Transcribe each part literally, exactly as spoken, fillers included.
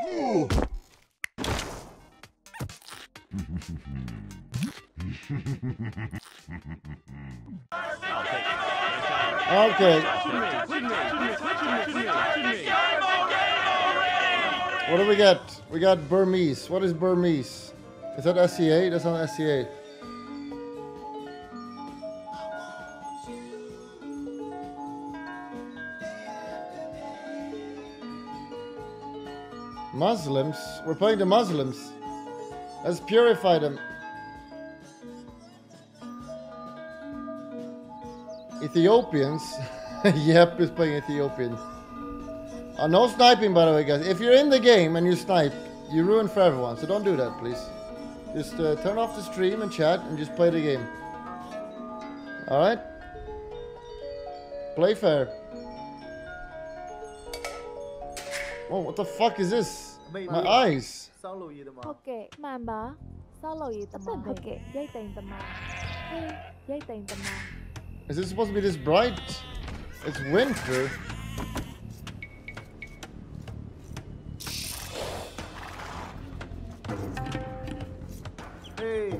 Okay. What do we got? We got Burmese. What is Burmese? Is that S C A? That's not S C A. Muslims? We're playing the Muslims. Let's purify them. Ethiopians? Yep, he's playing Ethiopians. Uh, no sniping, by the way, guys. If you're in the game and you snipe, you ruin for everyone, so don't do that, please. Just uh, turn off the stream and chat and just play the game. Alright? Play fair. Oh, what the fuck is this? My eyes! Okay, mama. Okay, is it supposed to be this bright? It's winter. Hey,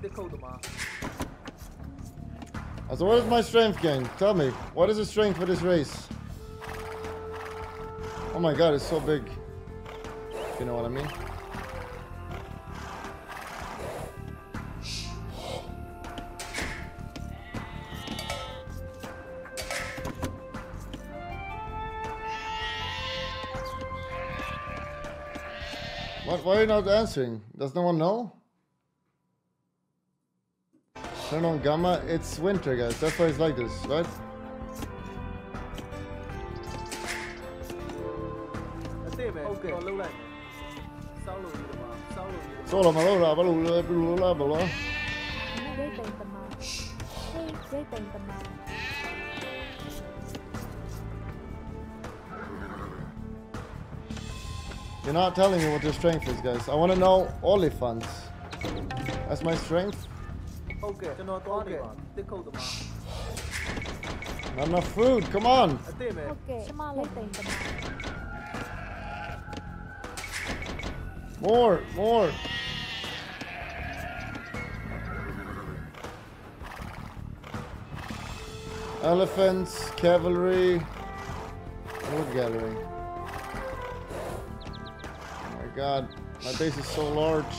they're cold, ma. So what is my strength, gang? Tell me, what is the strength for this race? Oh my god, it's so big. You know what I mean? Why are you not answering? Does no one know? Turn on gamma. It's winter, guys. That's why it's like this, right? Okay. Solo malora, balula, balula, balula. You're not telling me what your strength is, guys. I want to know Olifants. That's my strength. Okay. Okay. Not enough food. Come on. Okay. More, more. Elephants, cavalry, wood gathering. God, my base is so large.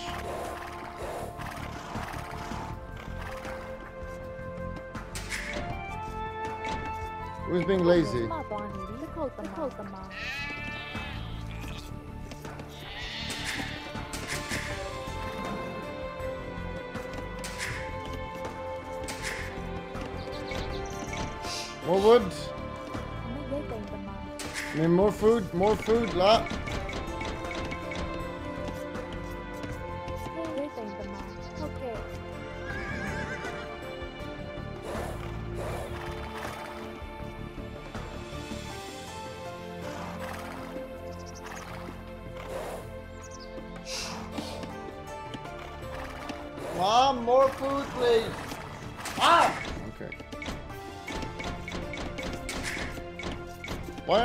Who's being lazy? More wood. I mean, more food, more food, la.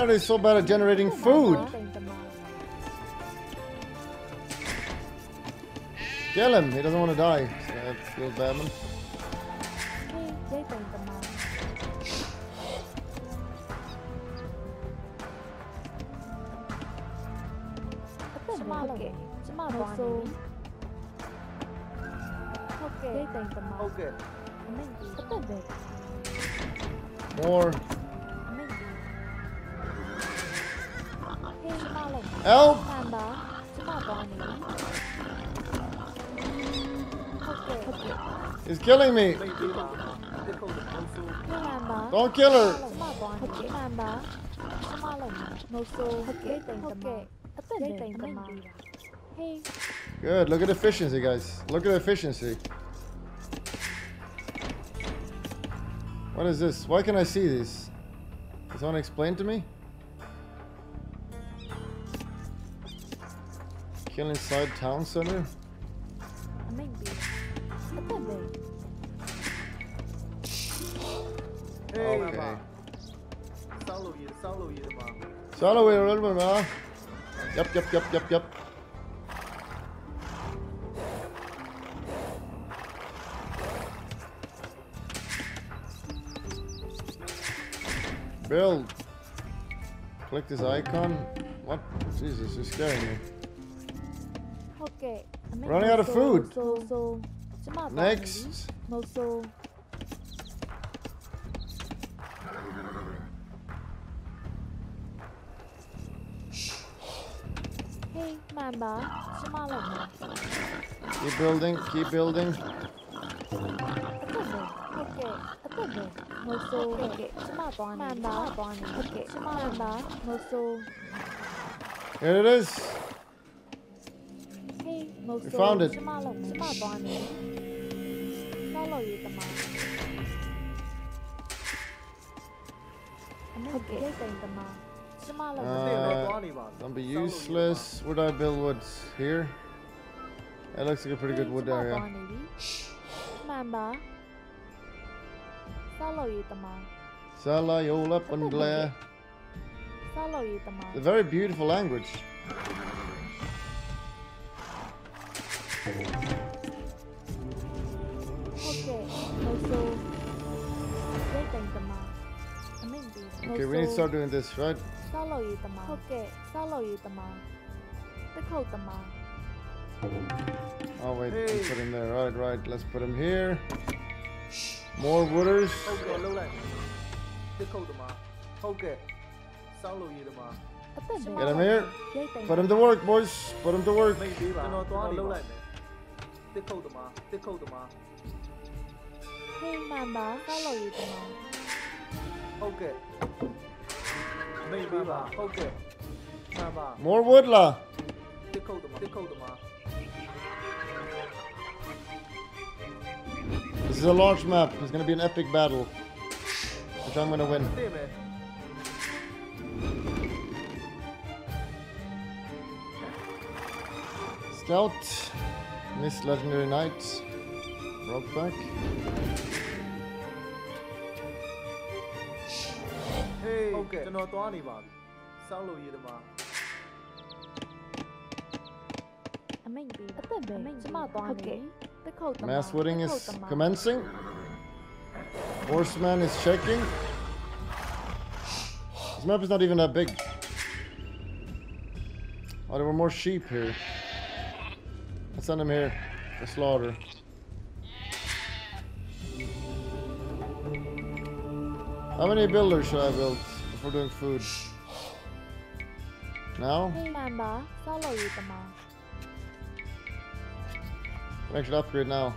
Is so bad at generating food. Kill him. He doesn't want to die. So that feels bad, man. More. Help! He's killing me! Don't kill her! Good, look at efficiency, guys. Look at efficiency. What is this? Why can I see this? Can someone explain to me? Kill inside town center? Okay. Solo here, solo here, Yep, yep, yep, yep, yep. Build. Click this icon. What? Jesus, you're scaring me. Okay. I'm running out of food. So, so, so. Next. No, so. Keep building, keep building. Here it is. We found it. Okay. Uh, don't be useless. Would I build woods here? That looks like a pretty good wood area. Salayola Pandla. A very beautiful language. Okay, we need to start doing this, right? Oh wait, hey. Let's put him there. Right, right. Let's put him here. More wooders. Get him here. Put him to work, boys. Put him to work. Okay. Okay. More woodla. This is a large map. It's gonna be an epic battle, which I'm gonna win. Scout, Miss Legendary Knight, Rockback. Hey, okay. Okay. Mass wooding is commencing. Horseman is checking. This map is not even that big. Oh, there were more sheep here. Let's send them here for slaughter. How many builders should I build before doing food? Now? I should upgrade now.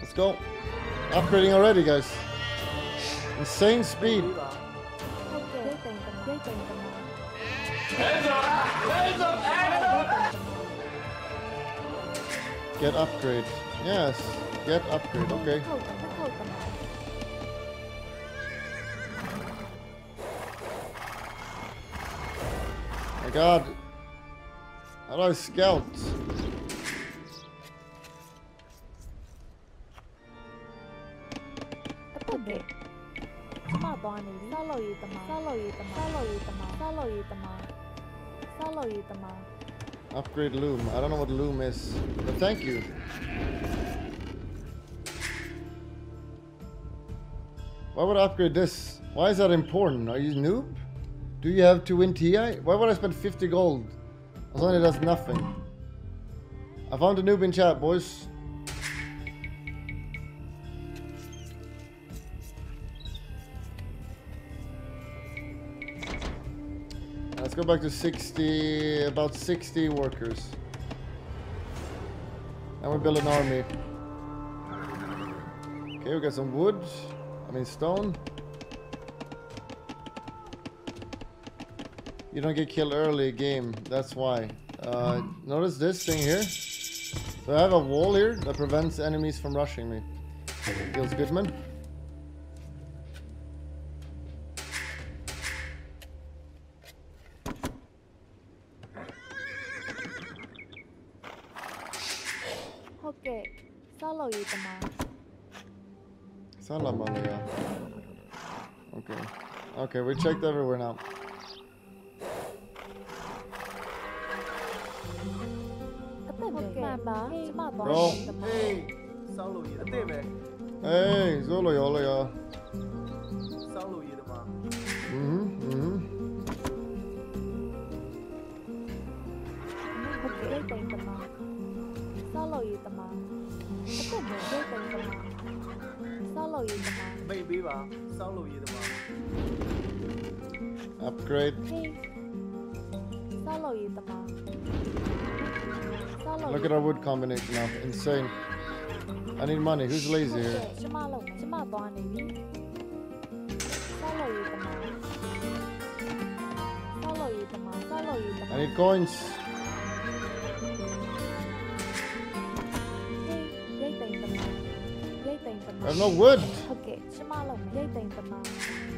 Let's go. Upgrading already, guys. Insane speed. Get upgrade. Yes. Get upgrade. Okay. My God. How do I scout? Upgrade loom. I don't know what loom is, but thank you. Why would I upgrade this? Why is that important? Are you noob? Do you have to win T I? Why would I spend fifty gold? As long as it does nothing. I found a noob in chat, boys. Let's go back to sixty, about sixty workers. And we build an army. Okay, we got some wood. I mean stone. You don't get killed early game, that's why. Uh, notice this thing here. So I have a wall here that prevents enemies from rushing me. Kills Goodman. Okay, follow you, Salamaya. Okay. Okay, we checked everywhere now. Bro. Hey, hey, Zulu Yola ya. Mhm, mhm. Baby, upgrade. Look at our wood combination now. Insane. I need money. Who's lazy here? I need coins. I have no wood.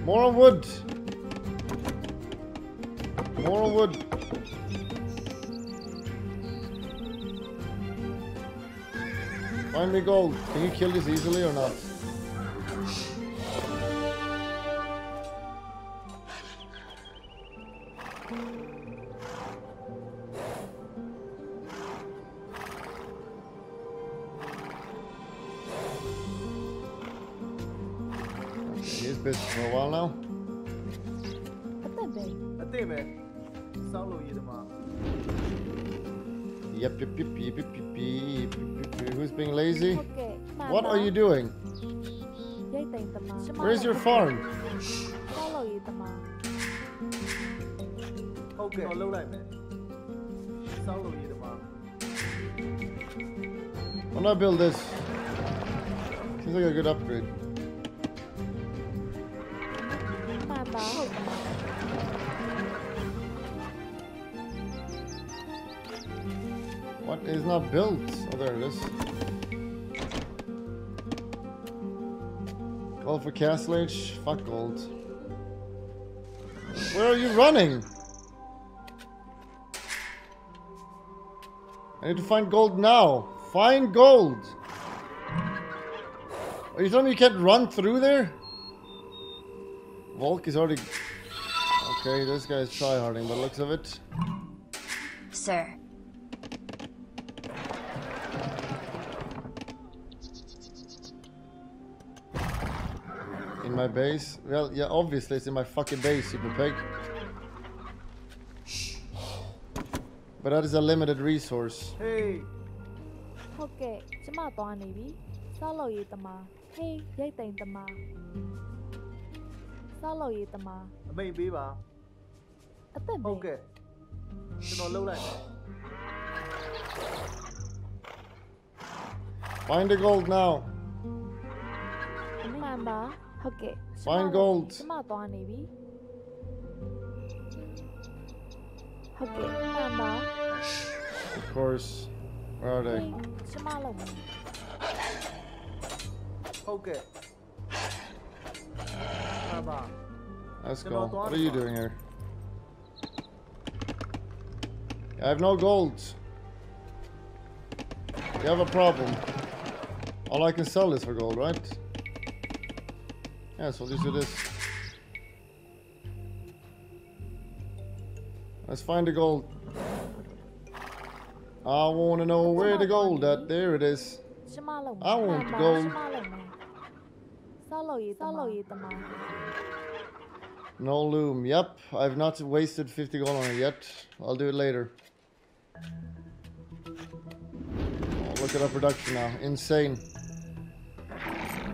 More wood. More wood. Find me gold. Can you kill this easily or not? What are you doing? Where's your farm? Okay. Why not build this? Seems like a good upgrade. What is not built? Oh, there it is. Well, for Castle Age, fuck gold. Where are you running? I need to find gold now. Find gold! Are you telling me you can't run through there? Volk is already... Okay, this guy's tryharding by the looks of it. Sir. My base? Well, yeah, obviously it's in my fucking base, super pig. But that is a limited resource. Hey. Okay, Solo Hey, Solo Maybe, okay. Find the gold now. Okay. Find gold. Of course. Where are they? Okay. Let's go. What are you doing here? I have no gold. You have a problem. All I can sell is for gold, right? Yeah, so we'll just do this. Let's find the gold. I want to know where the gold at. There it is. I want the gold. No loom. Yep, I've not wasted fifty gold on it yet. I'll do it later. Oh, look at our production now. Insane.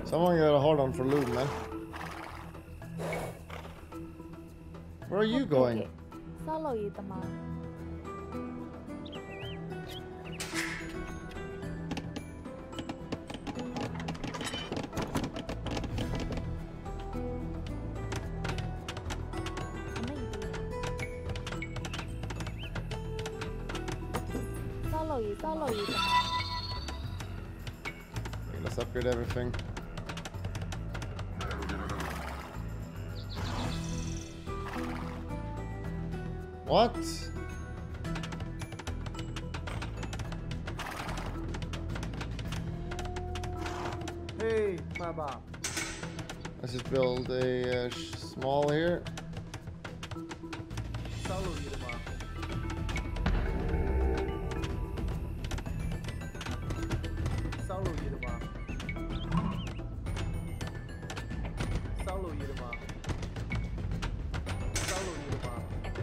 Someone got a hard on for loom, man. Where are you going? Let's upgrade everything. What? Hey, Baba. Let's just build a uh, small here.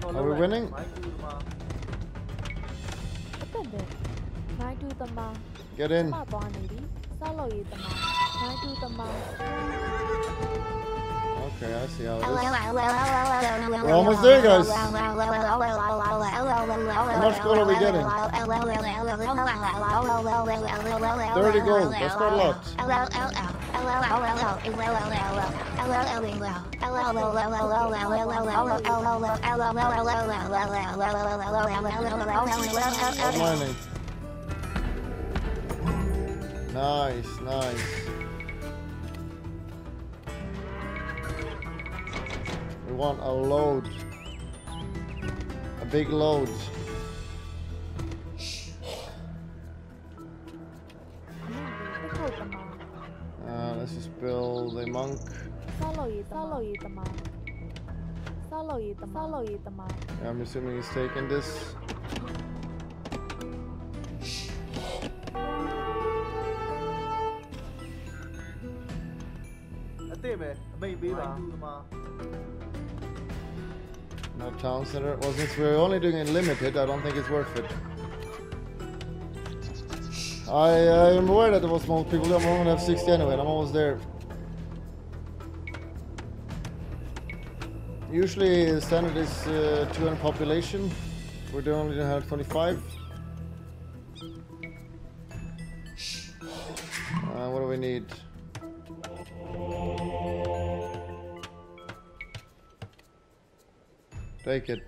Are we winning? Get in. Okay, I see how it is. We're almost there, guys. How much gold are we getting? thirty gold. That's quite a lot. Nice, nice. We want a load, a big load. Build a monk. I'm assuming he's taking this. No town center. Well, since we're only doing it limited, I don't think it's worth it. I uh, am aware that there was most people. I'm only have sixty anyway, and I'm almost there. Usually standard is uh, two hundred population. We're doing only one hundred twenty-five. Uh, what do we need? Take it.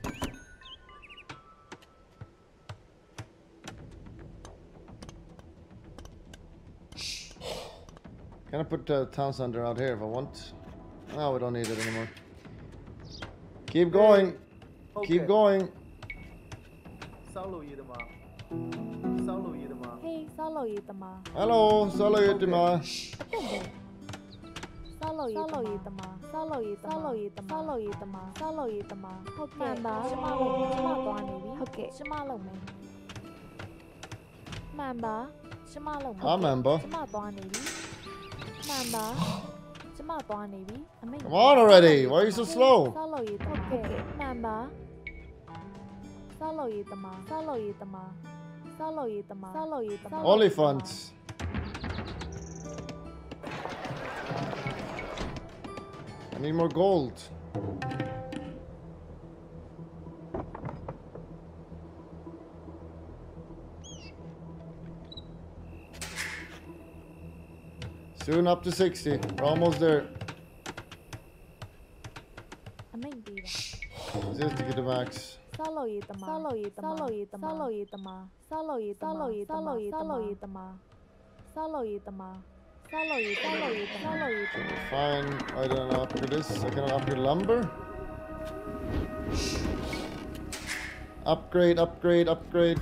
Can I put the town center out here if I want? No, we don't need it anymore. Keep going. Okay. Keep going. Solo Yidama. Solo Yidama. Hey, Solo Yidama. Hello, Solo Yidama. Solo Yidama. Solo Yidama. Solo Yidama. Solo Yidama. Solo Yidama. Okay. Shimalo. Okay. Shimalo. Mamba. Shimalo. I'm Mamba. Come on already! Why are you so slow? Olifants! I need more gold. Soon up to sixty. We're almost there. Just to get the max. Solo eat the ma. Solo eat the ma. Solo eat the ma. Solo eat the ma. Solo eat the ma. Solo eat the ma. Solo eat the ma. Solo eat the ma. Fine. I don't upgrade this. I cannot upgrade lumber. Upgrade. Upgrade. Upgrade.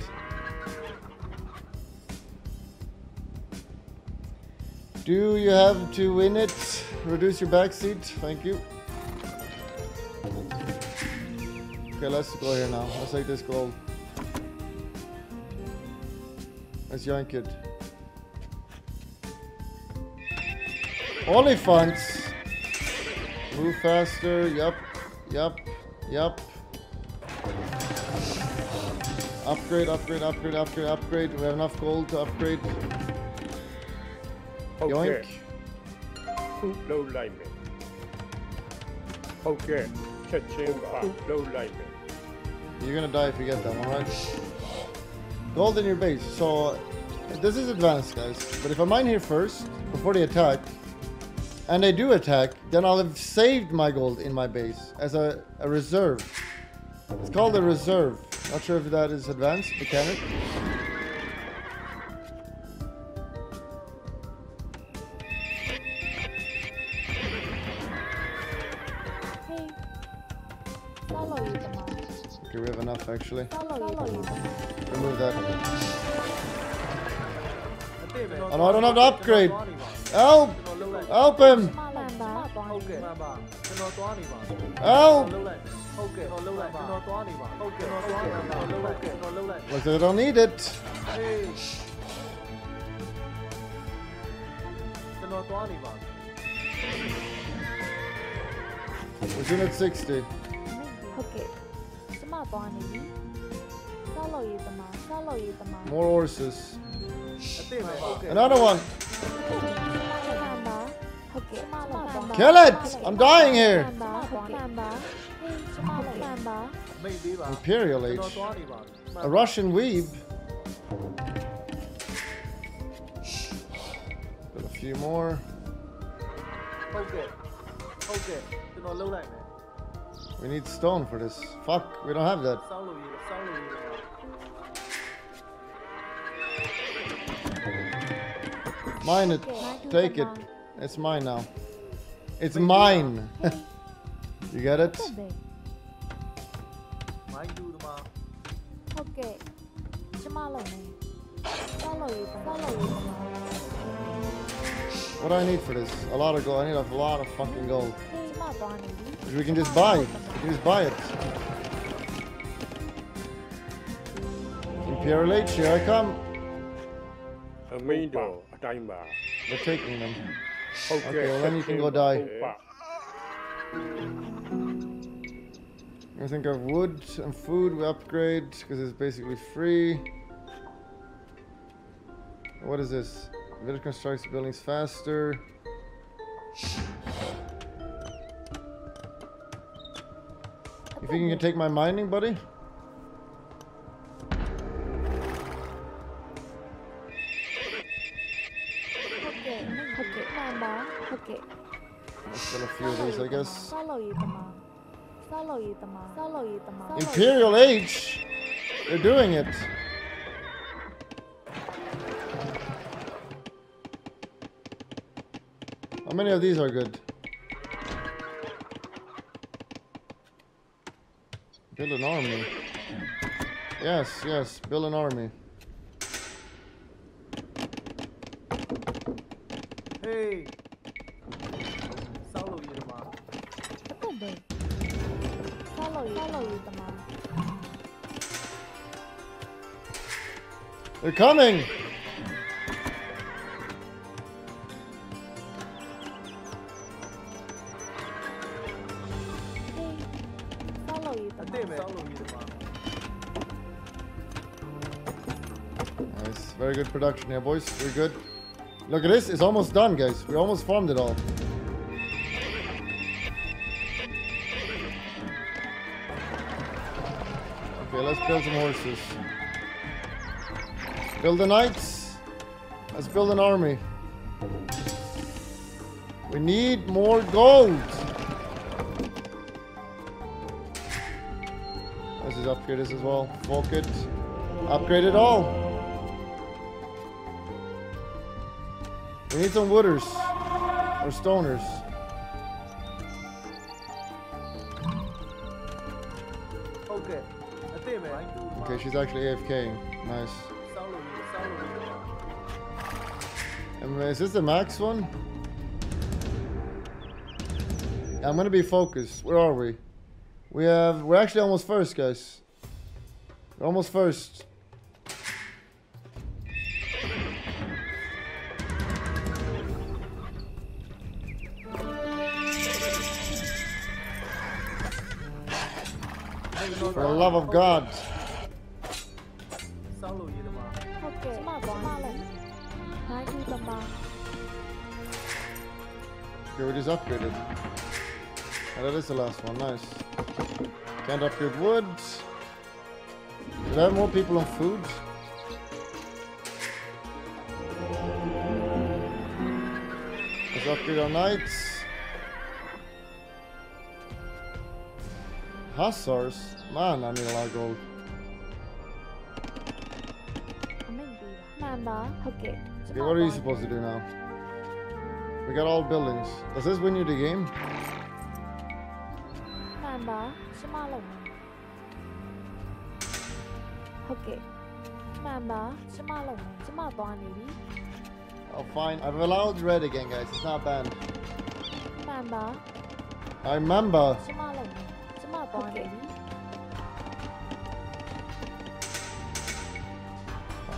Do you have to win it? Reduce your backseat. Thank you. Okay, let's go here now. Let's take this gold. Let's yank it. Olifants! Move faster. Yup. Yup. Yup. Upgrade, upgrade, upgrade, upgrade, upgrade. We have enough gold to upgrade. Okay. Yoink. Low lineman. Okay. Low lineman. You're gonna die if you get that one, right? Gold in your base. So this is advanced, guys. But if I mine here first, before they attack, and they do attack, then I'll have saved my gold in my base as a, a reserve. It's called a reserve. Not sure if that is advanced mechanic. Actually, remove that. Oh, no, I don't have to upgrade. Help! Help him! Oh! Look, they don't need it. It's in at sixty. Okay. More horses. Another one. Kill it! I'm dying here. Imperial age. A Russian weeb. Got a few more. We need stone for this. Fuck, we don't have that. Mine it. Take it. It's mine now. It's mine. You get it? Okay. What do I need for this? A lot of gold. I need a lot of fucking gold. We can just buy it. We can just buy it. Imperial Age, here I come. They're taking them. Okay, okay, well then you can go die. I think of wood and food we upgrade because it's basically free. What is this? Village constructs buildings faster. You think you can take my mining, buddy? Okay. Let's get a few of these, I guess. Imperial Age! They're doing it! How many of these are good? Build an army. Yes, yes, build an army. Hey! Follow you, Mom. Follow you, follow you, Mom. They're coming! Nice, very good production here, boys. We're good. Look at this, it's almost done, guys. We almost farmed it all. Okay, let's build some horses. Build the knights. Let's build an army. We need more gold. Let's just upgrade this as well. Bulk it. Upgrade it all. We need some wooders or stoners. Okay. Okay, she's actually A F K. Nice. And is this the max one? I'm gonna be focused. Where are we? We have. We're actually almost first, guys. We're almost first. For the love of God. Okay, we just upgraded. Oh, that is the last one, nice. Can't upgrade wood. Did I have more people on food? Let's upgrade our knights. Hussars? Man, I need a lot of gold. Okay, what are you supposed to do now? We got all buildings. Does this win you the game? Oh, fine. I've allowed red again, guys. It's not banned. I remember. Okay.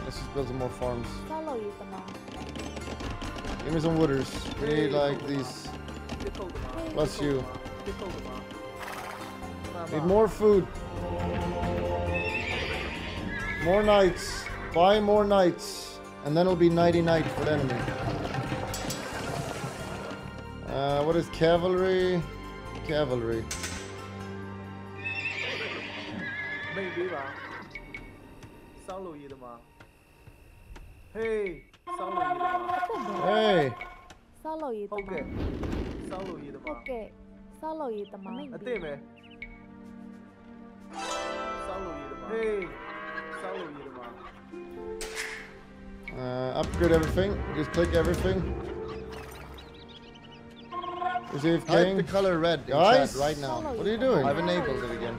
Let's just build some more farms. Give me some wooders. We need like these. Bless you. Need more food. More knights. Buy more knights. And then it'll be ninety knight for the enemy. Uh, what is cavalry? Cavalry. Hey. Hey. Okay. Okay. Hey. Uh, upgrade everything. Just click everything. Receive king. Type the color red in chat right now. What are you doing? I've enabled it again.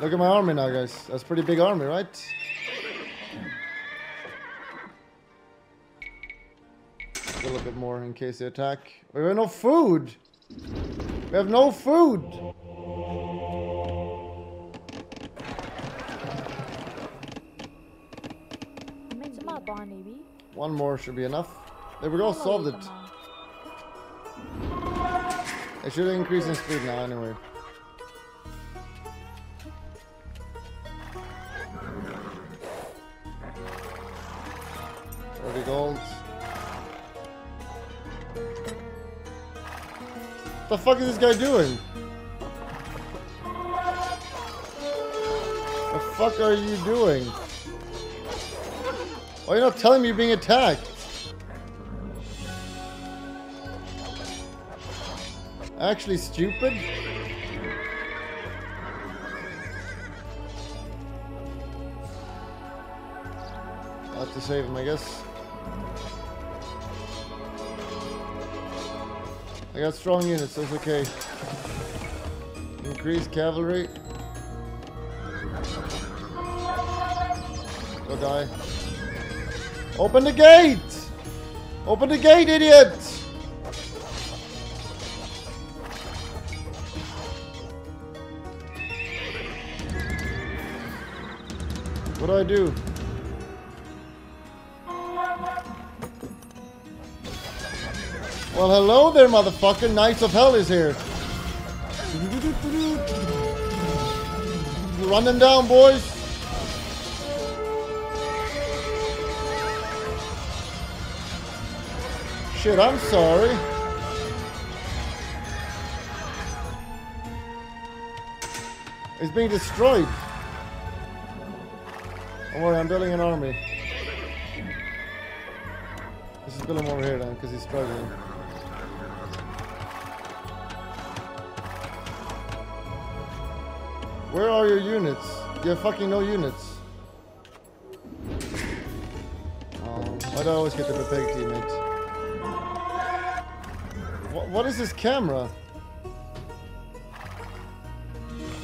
Look at my army now, guys. That's a pretty big army, right? A little bit more in case they attack. We have no food! We have no food! One more should be enough. There we go, solved it. It should increase in speed now anyway. forty gold. What the fuck is this guy doing? The fuck are you doing? Oh, you're not telling me you're being attacked. Actually, stupid. I'll have to save him, I guess. I got strong units, that's okay. Increase cavalry. Go die. Open the gate! Open the gate, idiot! What do I do? Well, hello there, motherfucker. Knights of Hell is here. Run them down, boys. Shit, I'm sorry. It's being destroyed. Don't worry, I'm building an army. Let's just build him over here then, because he's struggling. Where are your units? You have fucking no units. Oh, why do I always get the big teammate? What, what is this camera?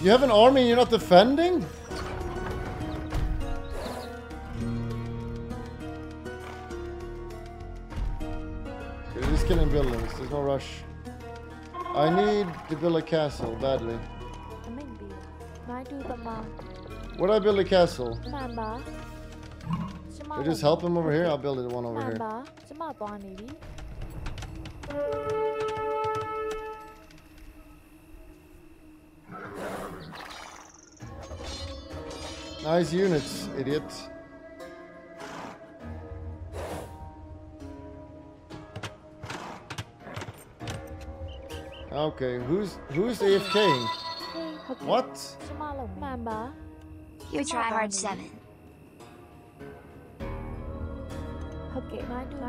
You have an army and you're not defending? Okay, just killing buildings. There's no rush. I need to build a castle badly. Where'd I build a castle? They just help him over here? I'll build it one over here. Nice units, idiot. Okay, who's who's A F K? What? You try hard seven.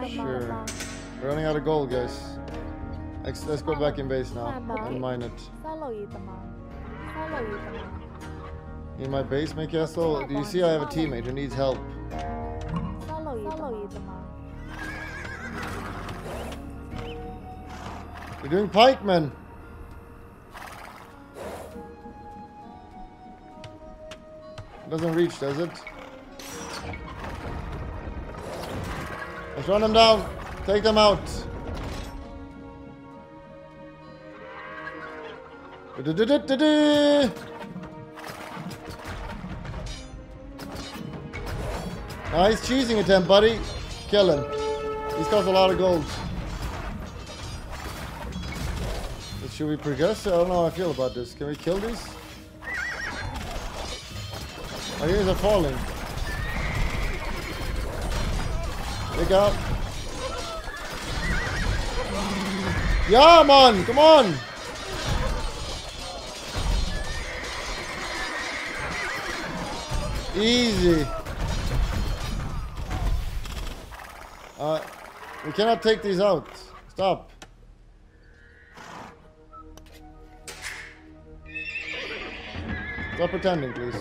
Sure. We're running out of gold, guys. Let's, let's go back in base now and mine it. In my base, my castle. Do you see I have a teammate who needs help? We're doing pikemen. Doesn't reach, does it? Let's run them down. Take them out. Nice cheesing attempt, buddy. Kill him. He's cost a lot of gold. Should we progress? I don't know how I feel about this. Can we kill these? My ears are falling. Pick up. Yeah, man! Come on! Easy. Uh, we cannot take these out. Stop. Stop pretending, please.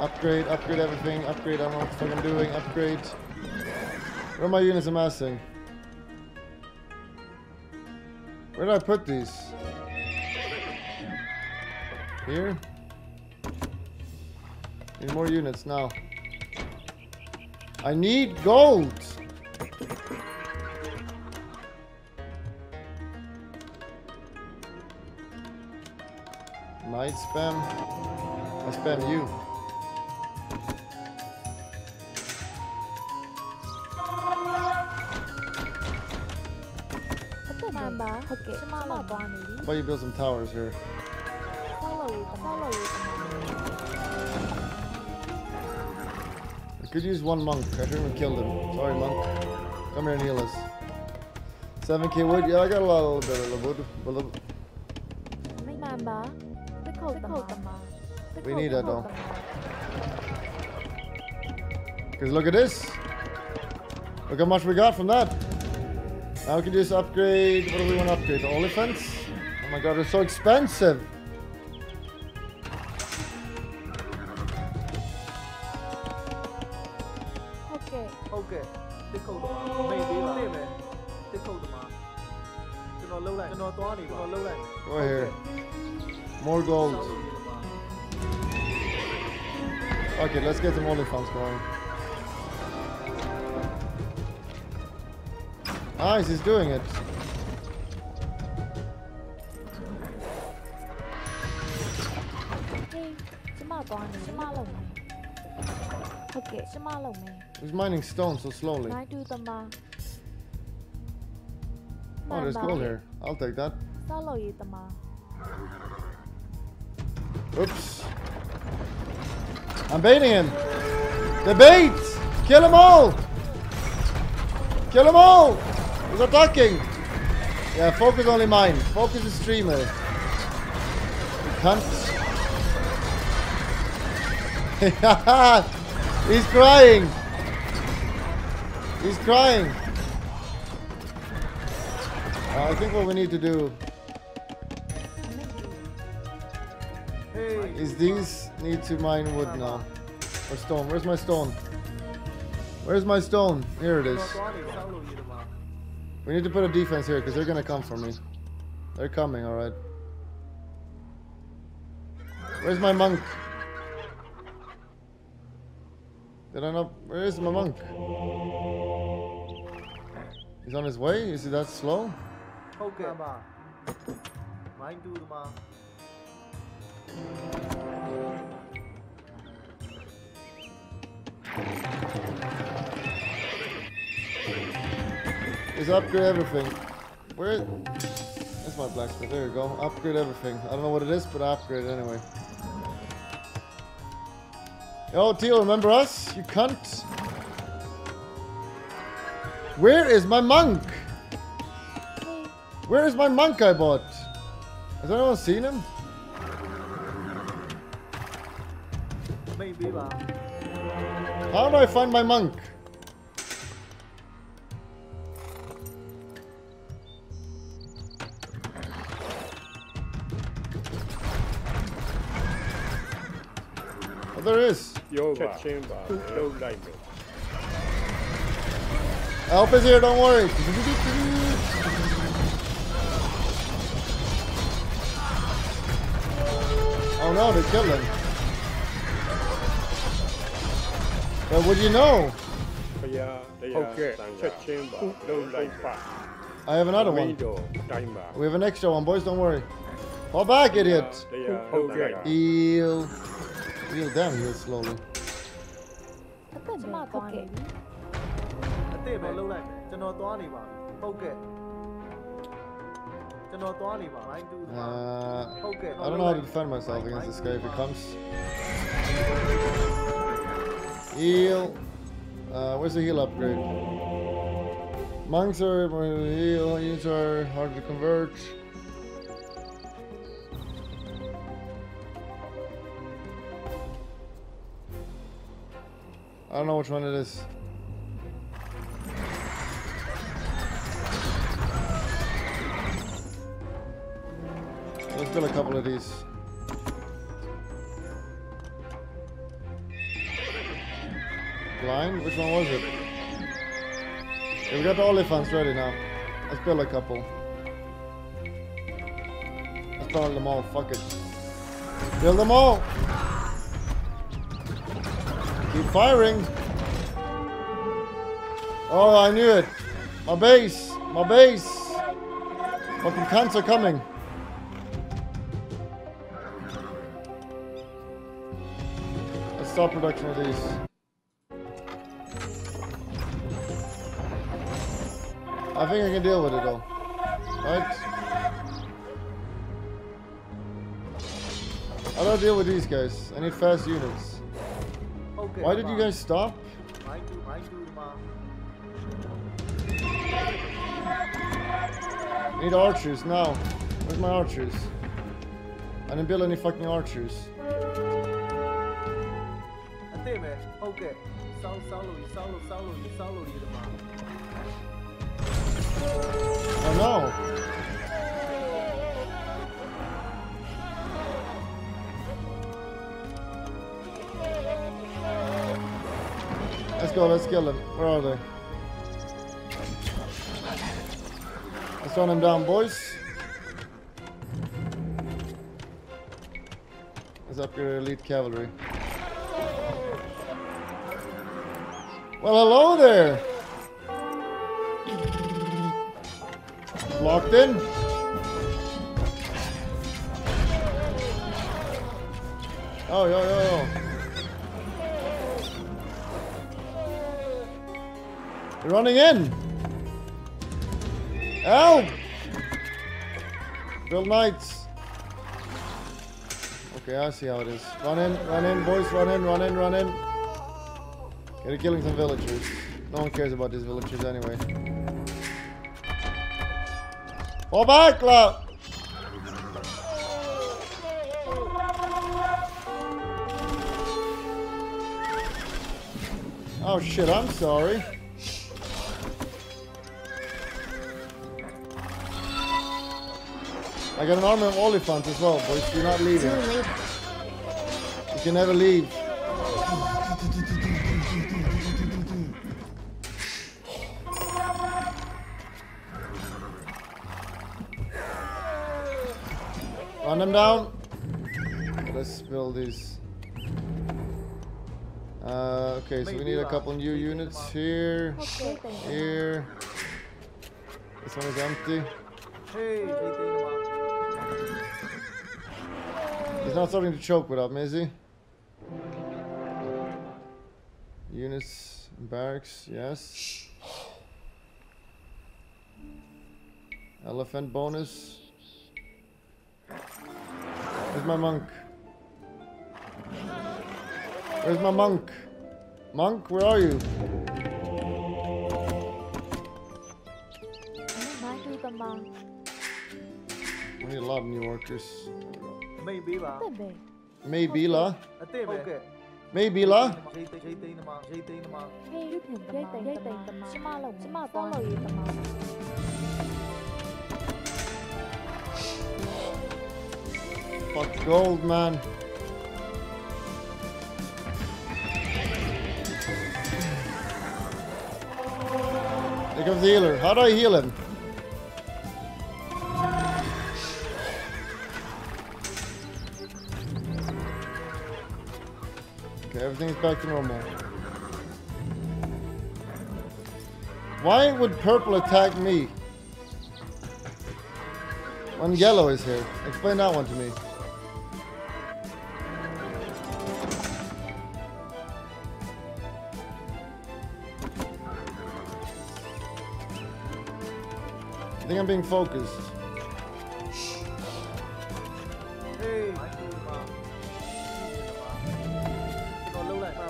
Upgrade, upgrade everything, upgrade. I don't know what the fuck I'm doing. Upgrade. Where are my units amassing? Where did I put these? Here? Need more units now. I need gold! Might spam. I spam you. Why you build some towers here? I could use one monk. I shouldn't have killed him. Sorry, monk. Come here and heal us. seven K wood. Yeah, I got a lot of, a little bit of wood. We need that though. Because look at this. Look how much we got from that. Now we can just upgrade. What do we want to upgrade? The elephants? Oh my god, they're so expensive. Okay. Okay. They call them. Maybe. They call them. They're not low land. They're not low land. Go here. More gold. Okay, let's get some olifants going. Nice, he's doing it. He's mining stone so slowly. Oh, there's gold here. I'll take that. Oops. I'm baiting him. The bait! Kill them all! Kill them all! He's attacking! Yeah, focus only mine. Focus the streamer. You cunt. He's crying! He's crying! Uh, I think what we need to do is these need to mine wood now. Or stone. Where's my stone? Where's my stone? Here it is. We need to put a defense here because they're gonna come for me. They're coming, alright. Where's my monk? Did I not? Where is my monk? He's on his way? Is he that slow? Okay. Mine do the ma. Just upgrade everything. Where is... That's my blacksmith. There you go. Upgrade everything. I don't know what it is, but I upgrade it anyway. Yo, Teal, remember us? You cunt. Where is my monk? Where is my monk I bought? Has anyone seen him? How do I find my monk? Oh, there is. Help is here, don't worry. Oh no, they killed him. But would you know? Okay. I have another one. We have an extra one, boys, don't worry. Fall back, idiot! Okay. Heal. Heal them, heal slowly. Okay. Uh, I don't know how to defend myself against this guy if he comes. Heal. Uh, where's the heal upgrade? Monks are heal, units are hard to convert. I don't know which one it is. Let's build a couple of these. Blind? Which one was it? Yeah, we got the Olifants ready now. Let's build a couple. Let's build them all. Fuck it. Build them all! Keep firing! Oh, I knew it! My base! My base! Fucking cunts are coming! Let's stop production of these. I think I can deal with it though. Right? I don't deal with these guys. I need fast units. Okay, why did you guys stop? I do, I do, I need archers now. Where's my archers? I didn't build any fucking archers. Okay. Solo, solo, solo, solo, oh no! Let's go, let's kill them. Where are they? Let's run them down, boys. Let's upgrade elite cavalry. Well, hello there! Locked in. Oh, yo, yo, yo. They're running in. Help! Build knights. Okay, I see how it is. Run in, run in, boys, run in, run in, run in. Okay, they're killing some villagers. No one cares about these villagers anyway. Fall back, love! Oh shit, I'm sorry. I got an army of Olifants as well, boys. You're not leaving. You can never leave. Run them down. Let's build these. Uh, okay, so we need a couple new units here. Here. This one is empty. He's not starting to choke without me, is he? Units, barracks, yes. Elephant bonus. Where's my monk? Where's my monk? Monk, where are you? We need a lot of new workers. Maybe la. Maybe la. Maybe la. Fuck gold, man. There comes the healer. How do I heal him? Okay, everything's back to normal. Why would purple attack me when yellow is here? Explain that one to me. I think I'm being focused.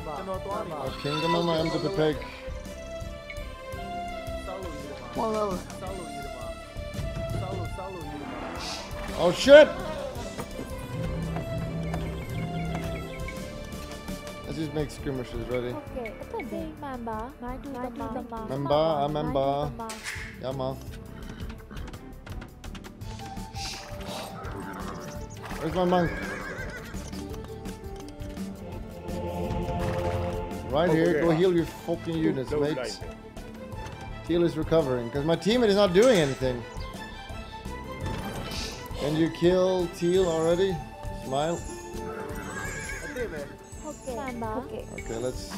A kingdom on my end of the pig. Oh shit! Let's just make skirmishes ready. Mamba, I member. Yeah, ma. Where's my monk? Right here, go heal your fucking units, mates. Heal is recovering, because my teammate is not doing anything. Can you kill Teal already? Smile. Okay, let's...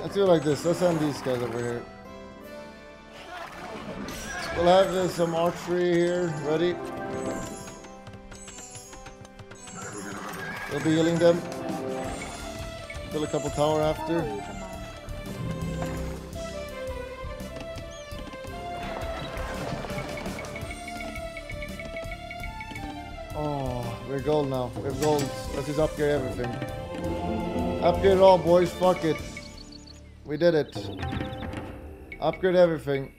Let's do it like this. Let's send these guys over here. We'll have uh, some archery here. Ready? We'll be healing them. Kill a couple tower after. Oh, we're gold now. We're gold. Let's just upgrade everything. Upgrade it all, boys. Fuck it. We did it. Upgrade everything.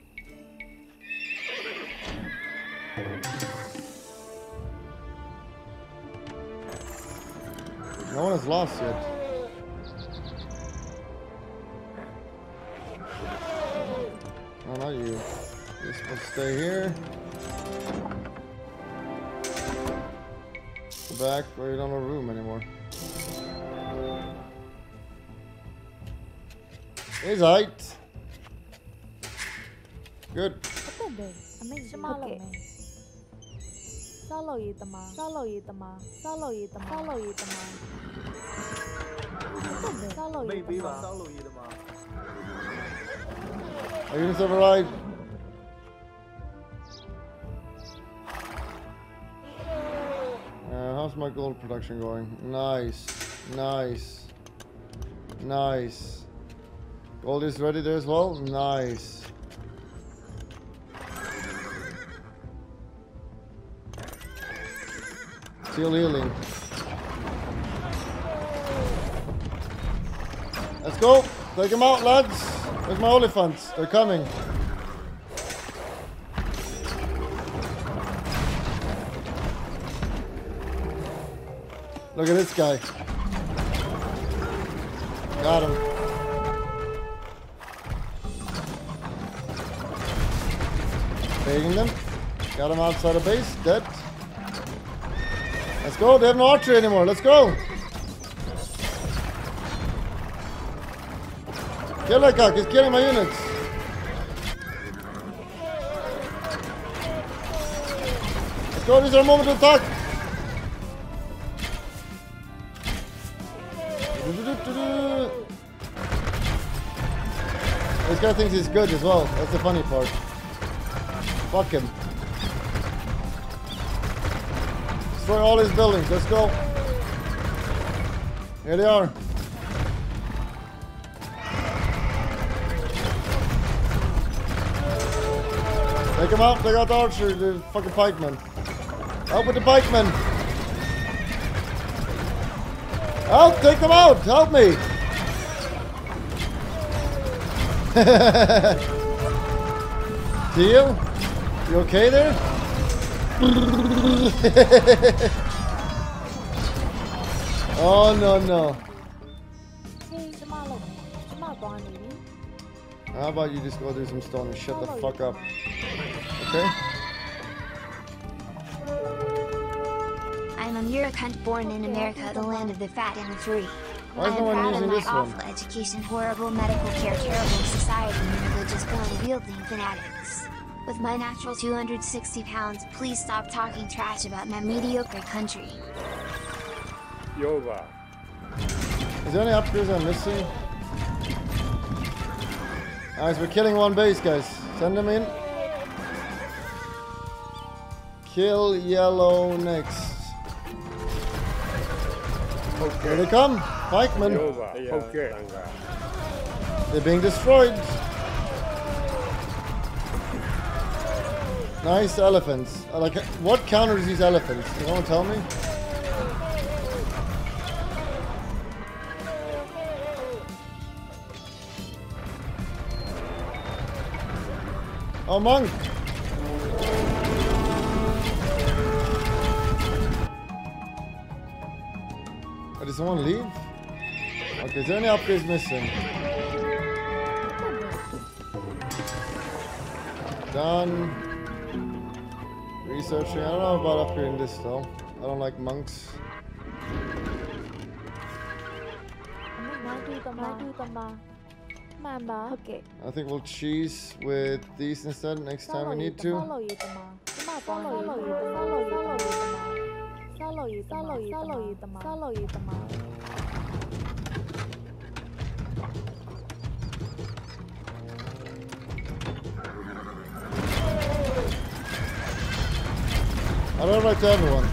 No one has lost yet. No, not you. You're supposed to stay here. Go back where you don't have room anymore. He's right. Good. Okay. Solo eat the man. Solo eat the man. Solo eat the man. Solo eat the man. Solo eat the man. Solo eat the man. Are you just override? Uh, how's my gold production going? Nice. Nice. Nice. Gold is ready there as well. Nice. Still healing. Let's go. Take them out, lads. Where's my Olifants? They're coming. Look at this guy. Got him. Taking them. Got him outside of base. Dead. Let's go. They have no archery anymore. Let's go. Kill that guy. He's killing my units. Let's go. This is our moment to attack. This guy thinks he's good as well. That's the funny part. Fuck him. Destroy all his buildings. Let's go. Here they are. Take him out. They got the archer, the fucking pikeman. Out with the pikeman. Help! Take them out! Help me! Deal? You okay there? Oh no no. How about you just go do some stone and shut the fuck up? Okay? I'm a Muricant born in America, the land of the fat and the free. Why is no one using this one? I'm proud of my awful education, horrible medical care, terrible society, and religious gun-wielding fanatics. With my natural two hundred sixty pounds, please stop talking trash about my mediocre country. Yova. Is there any upgrades I'm missing? Nice, we're killing one base, guys. Send them in. Kill yellow next. Okay. Here they come, pikemen. Okay. They're being destroyed. Nice elephants. I like, what counters these elephants? You want to tell me? Oh, monk! Oh, did someone leave? Okay, is there any upgrades missing? Done. Researching. I don't know about upgrading this though. I don't like monks. Okay. I think we'll cheese with these instead next time we need to. I don't like to everyone.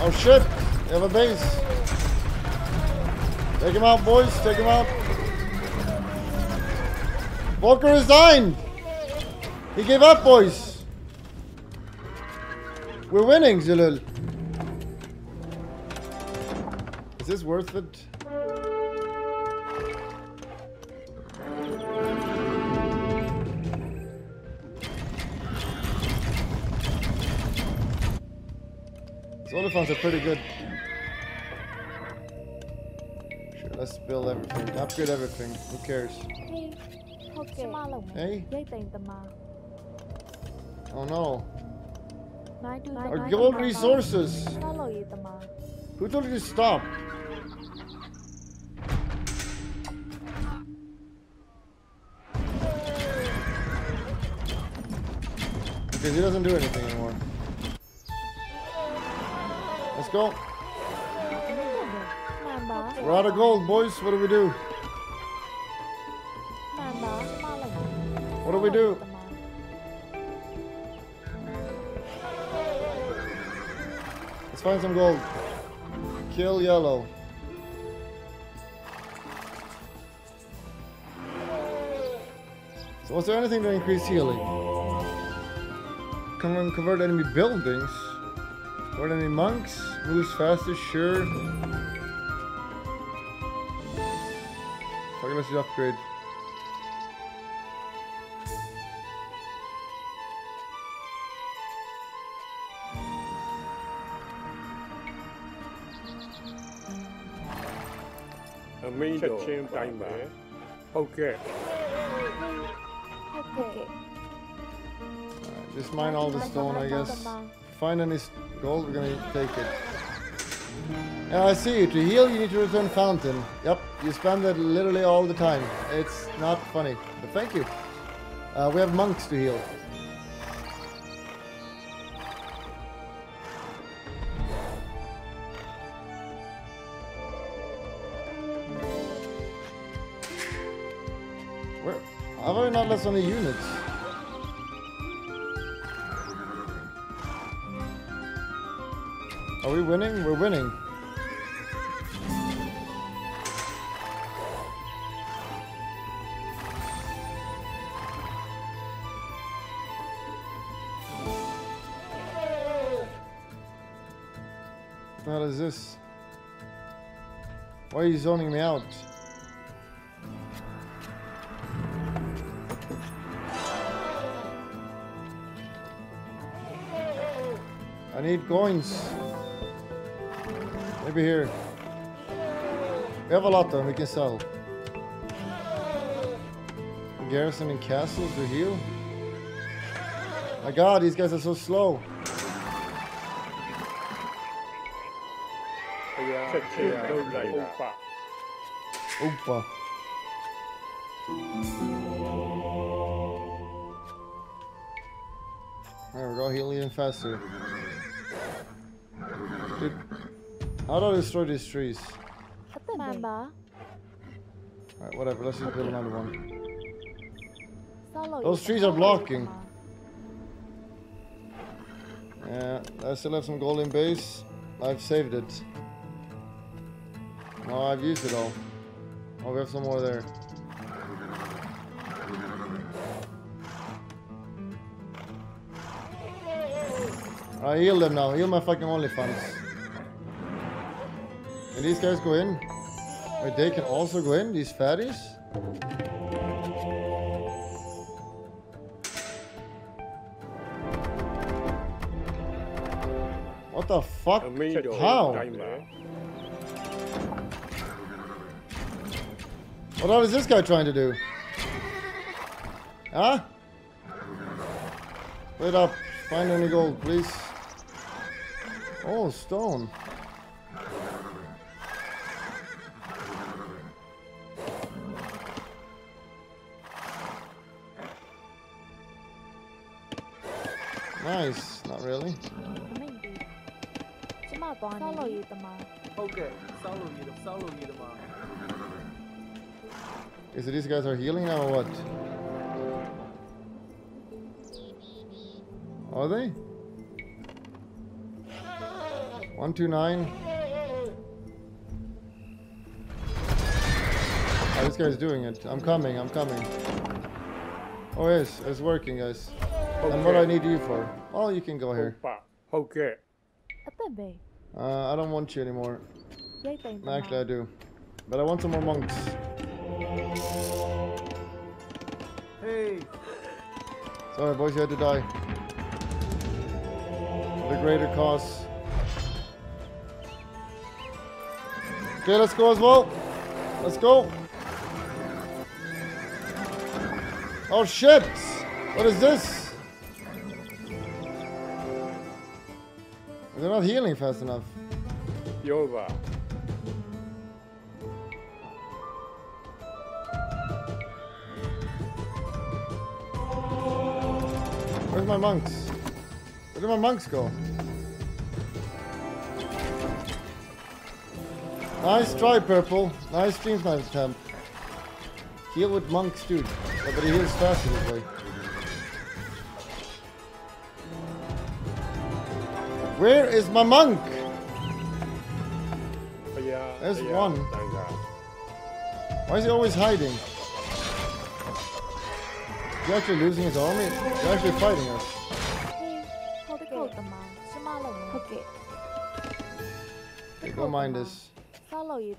Oh shit! You have a base! Take him out, boys. Take him out. Volker resigned. He gave up, boys. We're winning, Zilul. Is this worth it? These elephants are pretty good. Let's build everything, upgrade everything, who cares? Hey? Oh no. Our gold resources! Who told you to stop? Because he doesn't do anything anymore. Let's go. We're out of gold, boys. What do we do? What do we do? Let's find some gold. Kill yellow. So was there anything to increase healing? Come and convert enemy buildings. Convert enemy monks. Moves faster, sure. Let's upgrade. Okay. Okay. Just mine all the stone, I guess. Find any gold, we're gonna take it. Yeah, I see you. To heal, you need to return fountain. Yep, you spam that literally all the time. It's not funny, but thank you. Uh, we have monks to heal. Where? I've already not left any units. Are we winning? We're winning. What is this? Why are you zoning me out? I need coins. Maybe here. We have a lot though, we can sell. Garrison and castle to heal. My god, these guys are so slow. Opa. Opa. There we go, heal even faster. Dude, how do I destroy these trees? Alright, whatever, let's just build another one. Those trees are blocking. Yeah, I still have some gold in base. I've saved it. No, I've used it all. Oh, we have some more there. I heal them now. Heal my fucking OnlyFans. Can these guys go in? Wait, they can also go in? These fatties? What the fuck? How? What is this guy trying to do? Huh? Wait up. Find any gold, please. Oh, stone. Nice. Not really. Okay. Is it these guys are healing now or what? Are they? One, two, nine. Oh, this guy's doing it. I'm coming, I'm coming. Oh yes, it's working, guys. Okay. And what do I need you for? Oh, you can go here. Okay. Uh, I don't want you anymore. Actually, I do. But I want some more monks. Hey. Sorry, boys, you had to die. The greater cause. Okay, let's go as well. Let's go. Oh shit! What is this? They're not healing fast enough. Yoba. Where's my monks? Where did my monks go? Nice try, Purple. Nice team nice temp. Heal with monks, dude. Everybody heals faster this way. Where is my monk? There's one. Why is he always hiding? Is he actually losing his army? Is he actually fighting us? Okay. Hey, don't mind this. Alright,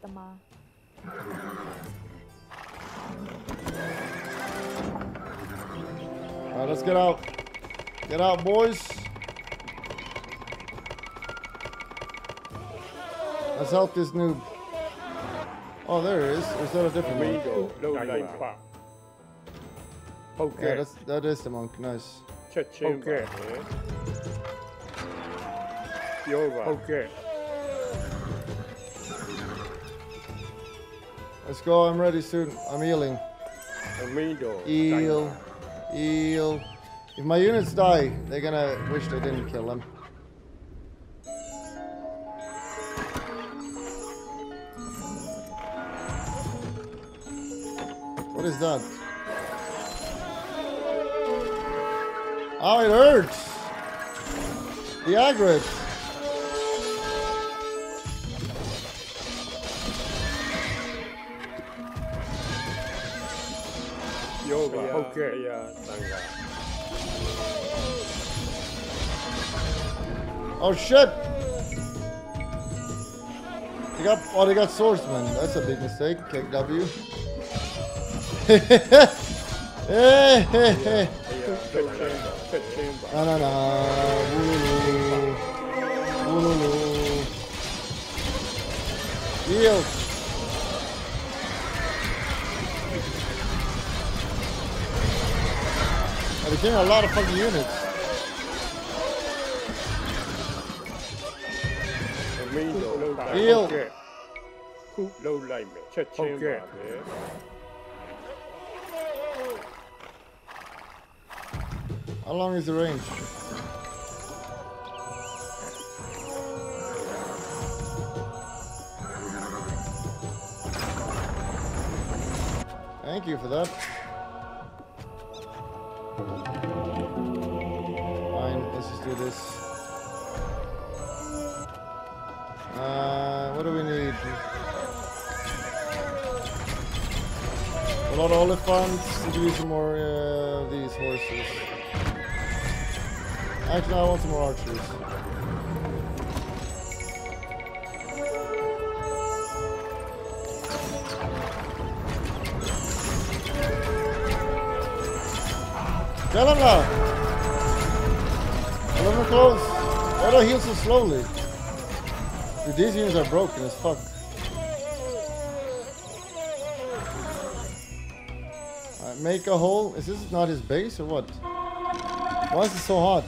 let's get out. Get out, boys. Let's help this noob. Oh, there it is. Or is that a different one? Okay. Yeah, that's, that is the monk. Nice. Okay. Okay. Let's go. I'm ready soon. I'm healing. Heal. Heal. If my units die, they're gonna wish they didn't kill them. What is that? Oh, it hurts. The aggro. Okay, yeah, thank God. Oh shit! They got, oh, they got swordsman. That's a big mistake. K W. Na na na. Yield. They're getting a lot of fucking units. Heal! Okay. How long is the range? Thank you for that. Fine, let's just do this. Uh, what do we need? A lot of elephants. We do some more uh, of these horses. Actually, I want some more archers. Get him now! Get him close! Why do I heal so slowly? Dude, these units are broken as fuck. Alright, make a hole. Is this not his base or what? Why is it so hot?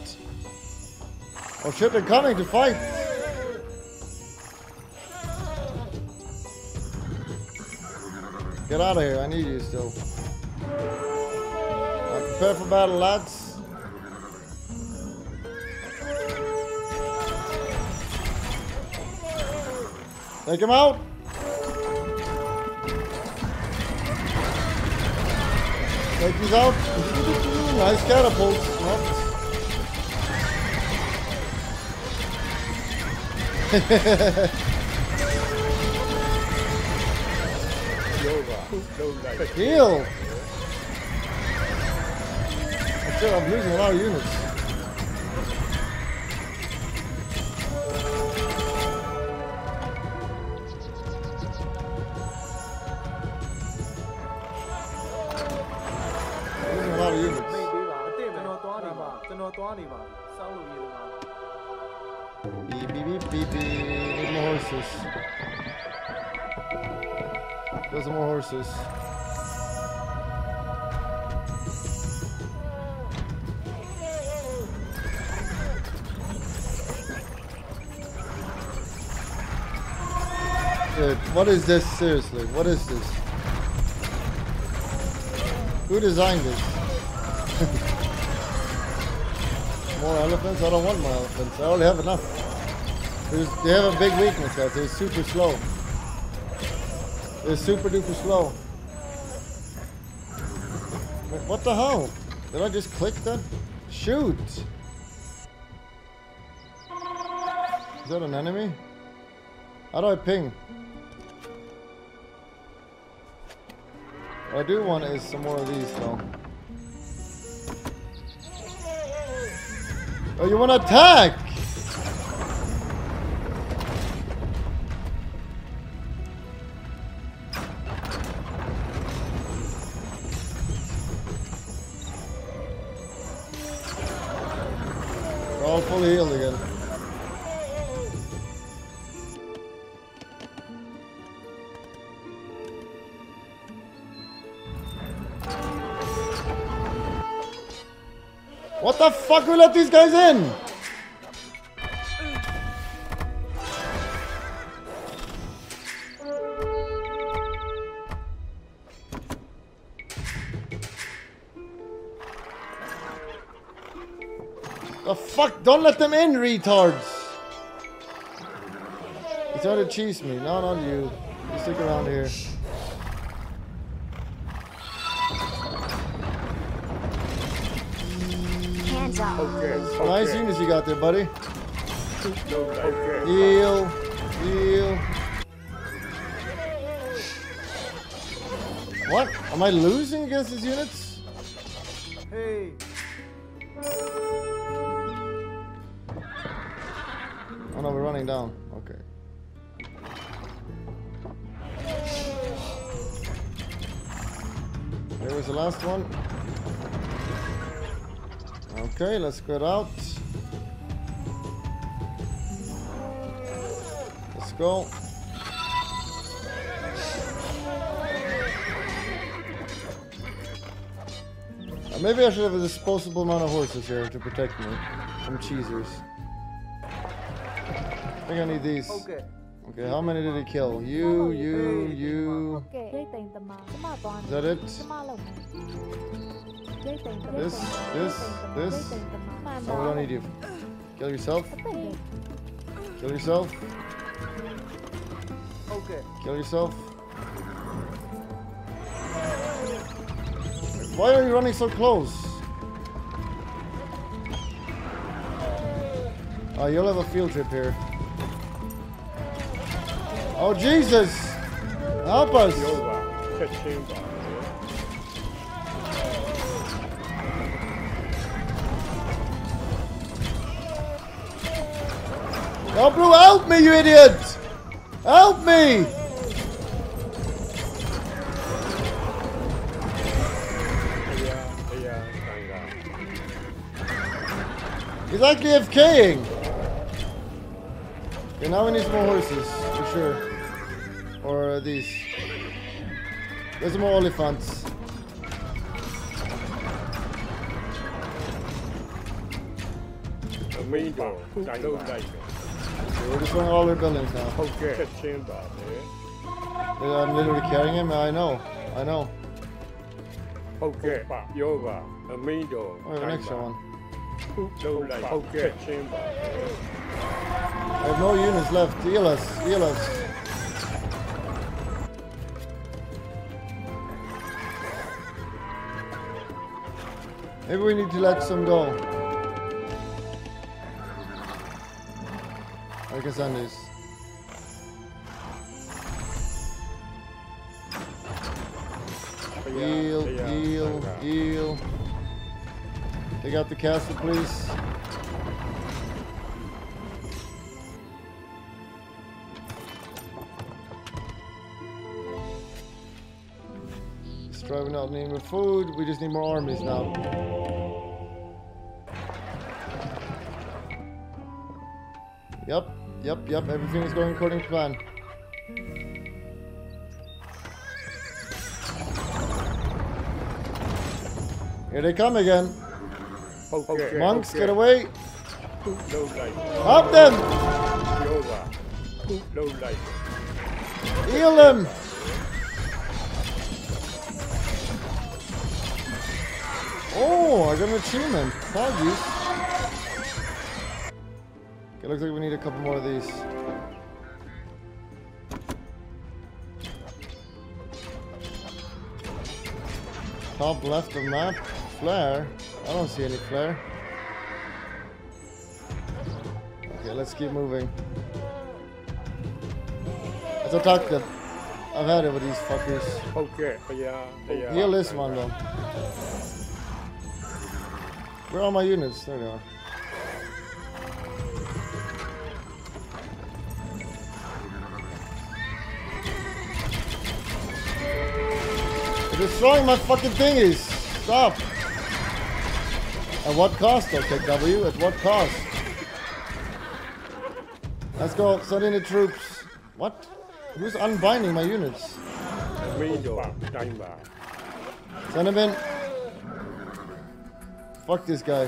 Oh shit, they're coming to fight! Get out of here, I need you still. Prepare for battle, lads. Take him out. Take these out. Nice catapults. Heal. I'm losing a lot of units. I'm losing a lot of units. Beep, beep, beep, beep, beep. Need more horses. There's more horses. Dude, what is this? Seriously, what is this? Who designed this? More elephants? I don't want more elephants. I already have enough. There's, they have a big weakness, guys. They're super slow. They're super duper slow. What the hell? Did I just click that? Shoot! Is that an enemy? How do I ping? What I do want is some more of these though. Oh, you want to attack? We're all fully healed again. What the fuck? Who let these guys in? The fuck? Don't let them in, retards! He's trying to cheese me. No, not you. You stick around here. Okay, okay. Nice units you got there, buddy. Okay. Heal, heal. What? Am I losing against these units? Hey. Oh no, we're running down. Okay. There was the last one. Okay, let's get out. Let's go. Uh, maybe I should have a disposable amount of horses here to protect me from cheesers. I think I need these. Okay. Okay, how many did he kill? You, you, you. Is that it? This, this, this. No, we don't need you. Kill yourself. Kill yourself. Okay. Kill yourself. Why are you running so close? Oh, you'll have a field trip here. Oh, Jesus! Help us! Oh, bro, help me, you idiot! Help me! He's like AFKing! Okay, now we need more horses, for sure. Or uh, these. There's more elephants. We we're destroying all their buildings now. Okay. Yeah, I'm literally carrying him, I know. I know. Okay. Alright, the next one. Okay. I have no units left. Heal us, heal us. Maybe we need to let some go. I can send this. Heal, heal, heal. Take out the castle, please. It's driving out need more food. We just need more armies now. Yep, yep, yep. Everything is going according to plan. Here they come again. Okay, monks, okay. Get away! Help them! Heal them! Oh, I got an achievement. Apologies. Okay, looks like we need a couple more of these. Top left of map. Flare. I don't see any flare. Okay, let's keep moving. Let's attack them. I've had it with these fuckers. Okay, yeah, yeah. Heal this one though. Where are my units? There they are. They're destroying my fucking thingies! Stop! At what cost, though, K W? At what cost? Let's go. Send in the troops. What? Who's unbinding my units? Send him in. Fuck this guy.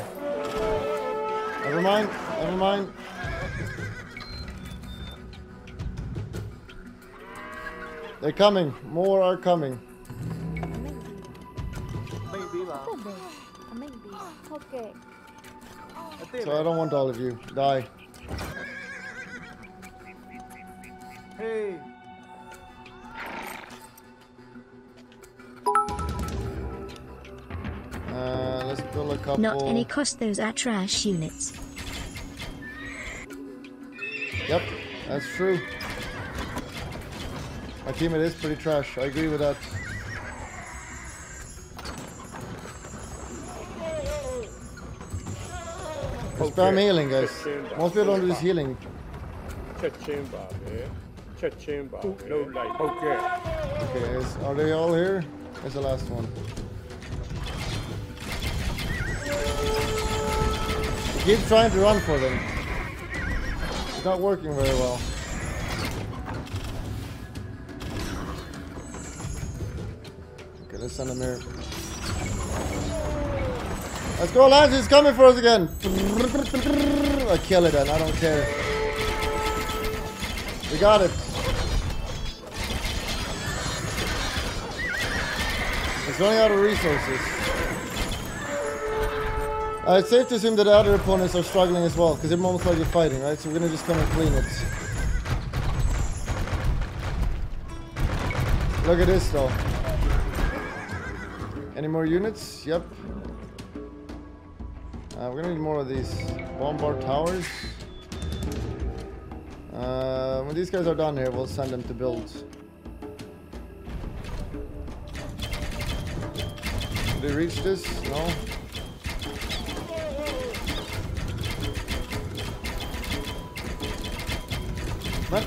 Never mind. Never mind. They're coming. More are coming. Okay. So I don't want all of you. Die. Hey. Uh, let's build a couple. Not any cost, those are trash units. Yep, that's true. My team, it is pretty trash. I agree with that. Spam healing, guys. Most people don't do this healing. Okay, is, are they all here? That's the last one. Keep trying to run for them. It's not working very well. Okay, let's send them here. Let's go, Lance, he's coming for us again! I kill it then, I don't care. We got it. It's running out of resources. Uh, it's safe to assume that the other opponents are struggling as well, because they're almost like you're fighting, right? So we're gonna just come and clean it. Look at this though. Any more units? Yep. Uh, we're gonna need more of these bombard towers. Uh, when these guys are down here, we'll send them to build. Did they reach this? No. What?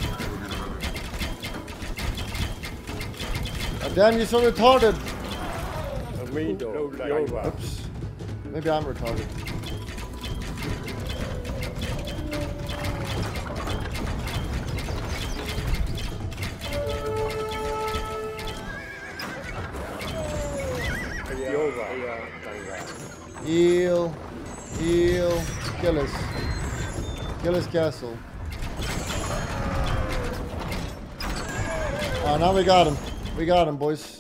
Oh, damn, you're so retarded! Oops. Maybe I'm retarded. Heal, heal, kill us, kill us castle. Oh, now we got him, we got him, boys.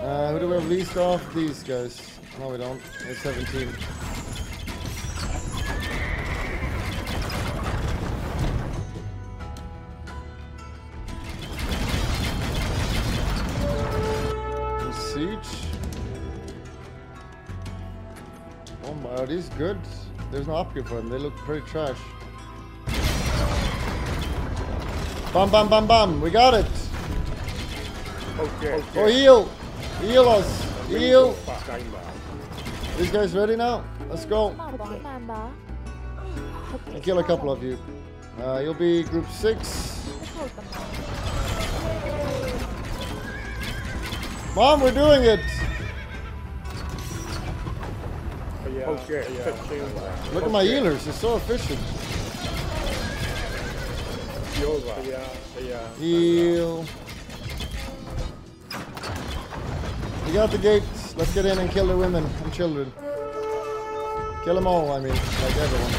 Uh, who do we have least off? These guys. No, we don't. It's seventeen. Are these good? There's no upgrade for them. They look pretty trash. Bam, bam, bam, bam. We got it. Okay. okay. Oh, heal. Heal us. Heal. These guys ready now? Let's go. I'll kill a couple of you. Uh, you'll be group six. Mom, we're doing it. Yeah, okay, yeah. Look okay. at my healers, they're so efficient. Yeah, yeah. Heal. We got the gates. Let's get in and kill the women and children. Kill them all, I mean, like everyone.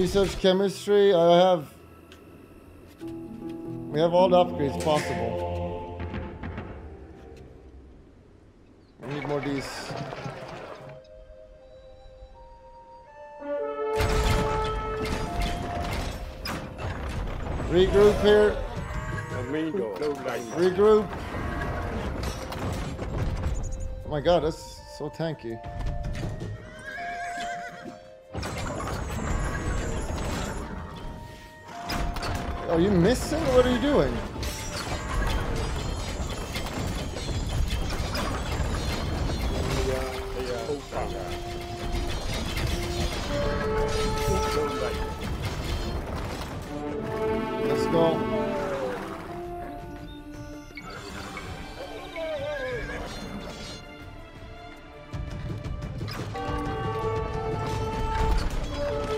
Research chemistry, I have... We have all the upgrades possible. I need more of these. Regroup here. Regroup. Oh my god, that's so tanky. Are you missing? What are you doing? Let's go.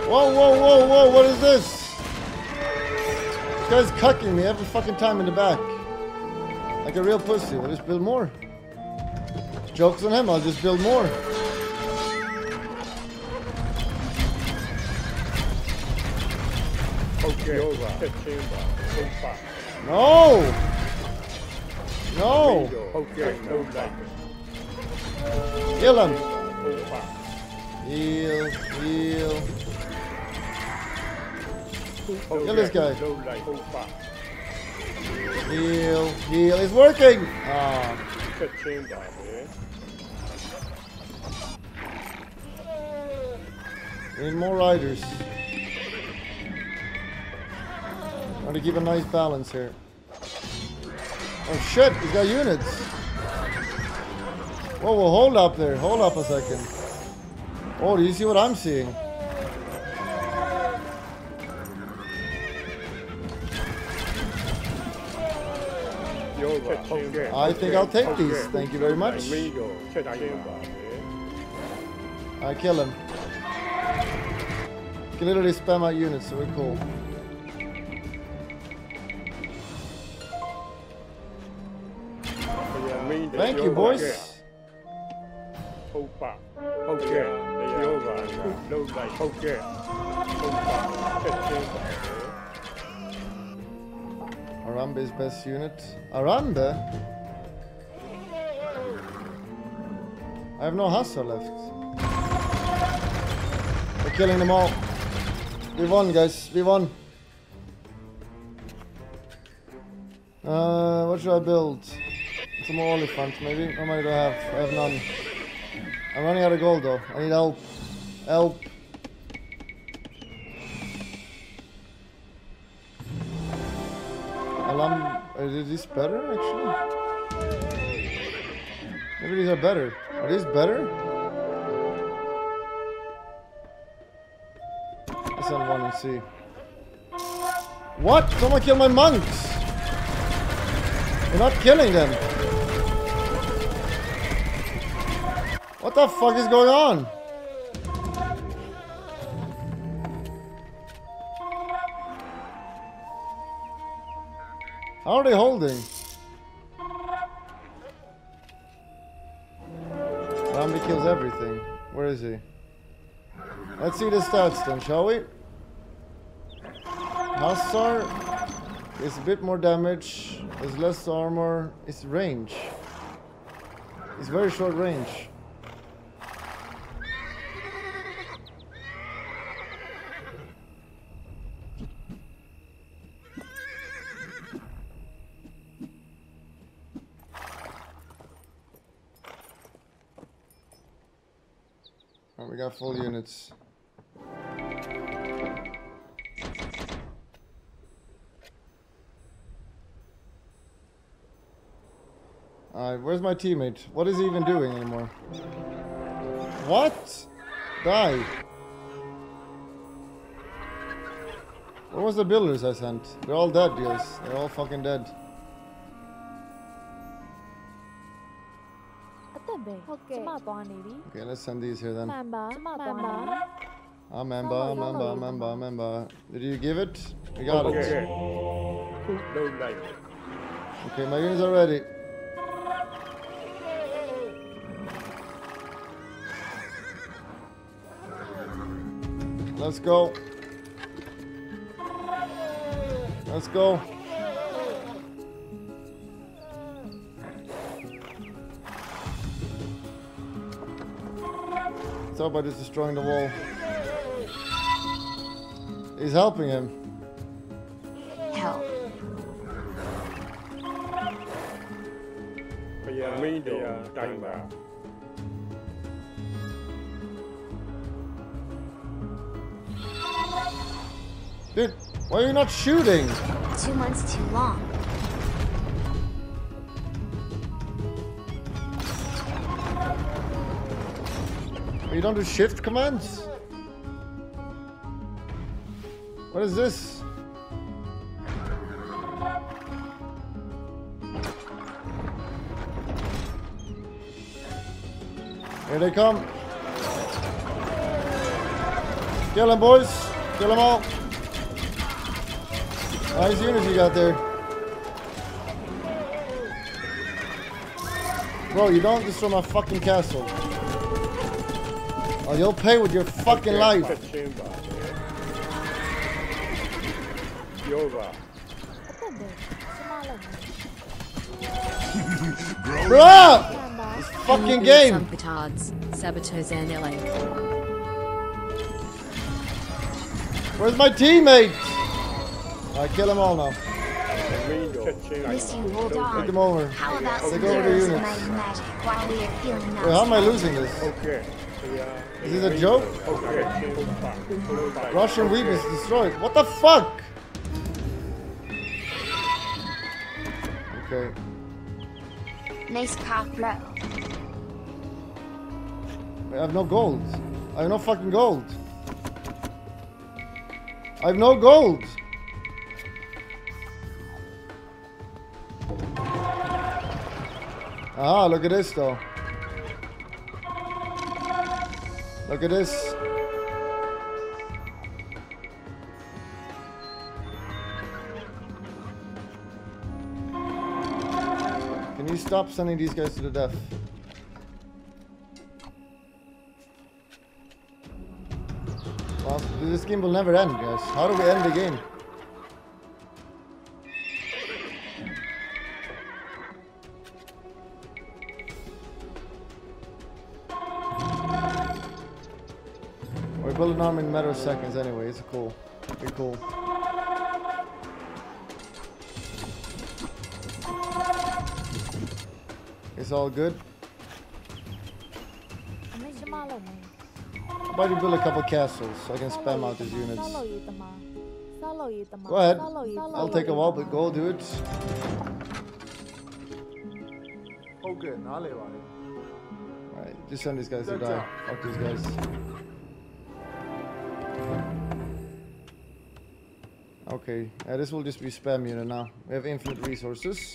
Whoa, whoa, whoa, whoa, what is this? This guy's cucking me every fucking time in the back. Like a real pussy. I'll just build more. Joke's on him, I'll just build more. No! No! Kill him! Heal, heal. Kill this guy. Heal, heal. It's working! Ah. We need more riders. I'm gonna keep a nice balance here. Oh shit, he's got units. Whoa, whoa, hold up there. Hold up a second. Oh, do you see what I'm seeing? I think I'll take these. Thank you very much. I kill him. You can literally spam out units, so we're cool. Thank you, boys. Arambe's best unit. Arambe? I have no hassle left. We're killing them all. We won, guys. We won. Uh, what should I build? some more elephants maybe. I might have, I have none. I'm running out of gold though. I need help. Help. Alarm. Is this better actually? Maybe these are better. Are these better? Let's send one and see. What? Someone kill my monks! We're not killing them. What the fuck is going on? How are they holding? Zombie kills everything. Where is he? Let's see the stats then, shall we? Hussar is a bit more damage, is less armor, is range. It's very short range. Oh, we got full units. Uh, where's my teammate? What is he even doing anymore? What? Die. Where was the builders I sent? They're all dead, guys. They're all fucking dead. Okay, okay, let's send these here then. Mamba, Mamba. Ah, Mamba, Mamba, Mamba, Mamba. Did you give it? We got okay. it. Okay, my units are ready. Let's go. Let's go. Stop by just destroying the wall. He's helping him. Help. Yeah, me the time back. Dude, why are you not shooting? Two months too long. You don't do shift commands? What is this? Here they come. Kill them, boys. Kill them all. Nice units you got there. Bro, you don't destroy my fucking castle. Oh, you'll pay with your fucking life. Bro! This fucking game! Where's my teammate? I kill them all now. Get them over. How about take over the units. While we are feeling Wait, how am I losing this? Okay. Is this a joke? Okay. Russian okay. weeb is destroyed. What the fuck? Okay. Nice cop, bro. I have no gold. I have no fucking gold. I have no gold. Ah, look at this though. Look at this. Can you stop sending these guys to the death? Well, this game will never end, guys. How do we end the game? Build an army in a matter of seconds anyway, it's cool. Pretty cool. It's all good. How about you build a couple castles so I can spam out these units? Go ahead. I'll take a while, but go do it. Okay, alright, just send these guys to die. Fuck these guys. Okay, yeah, this will just be spam unit now. We have infinite resources.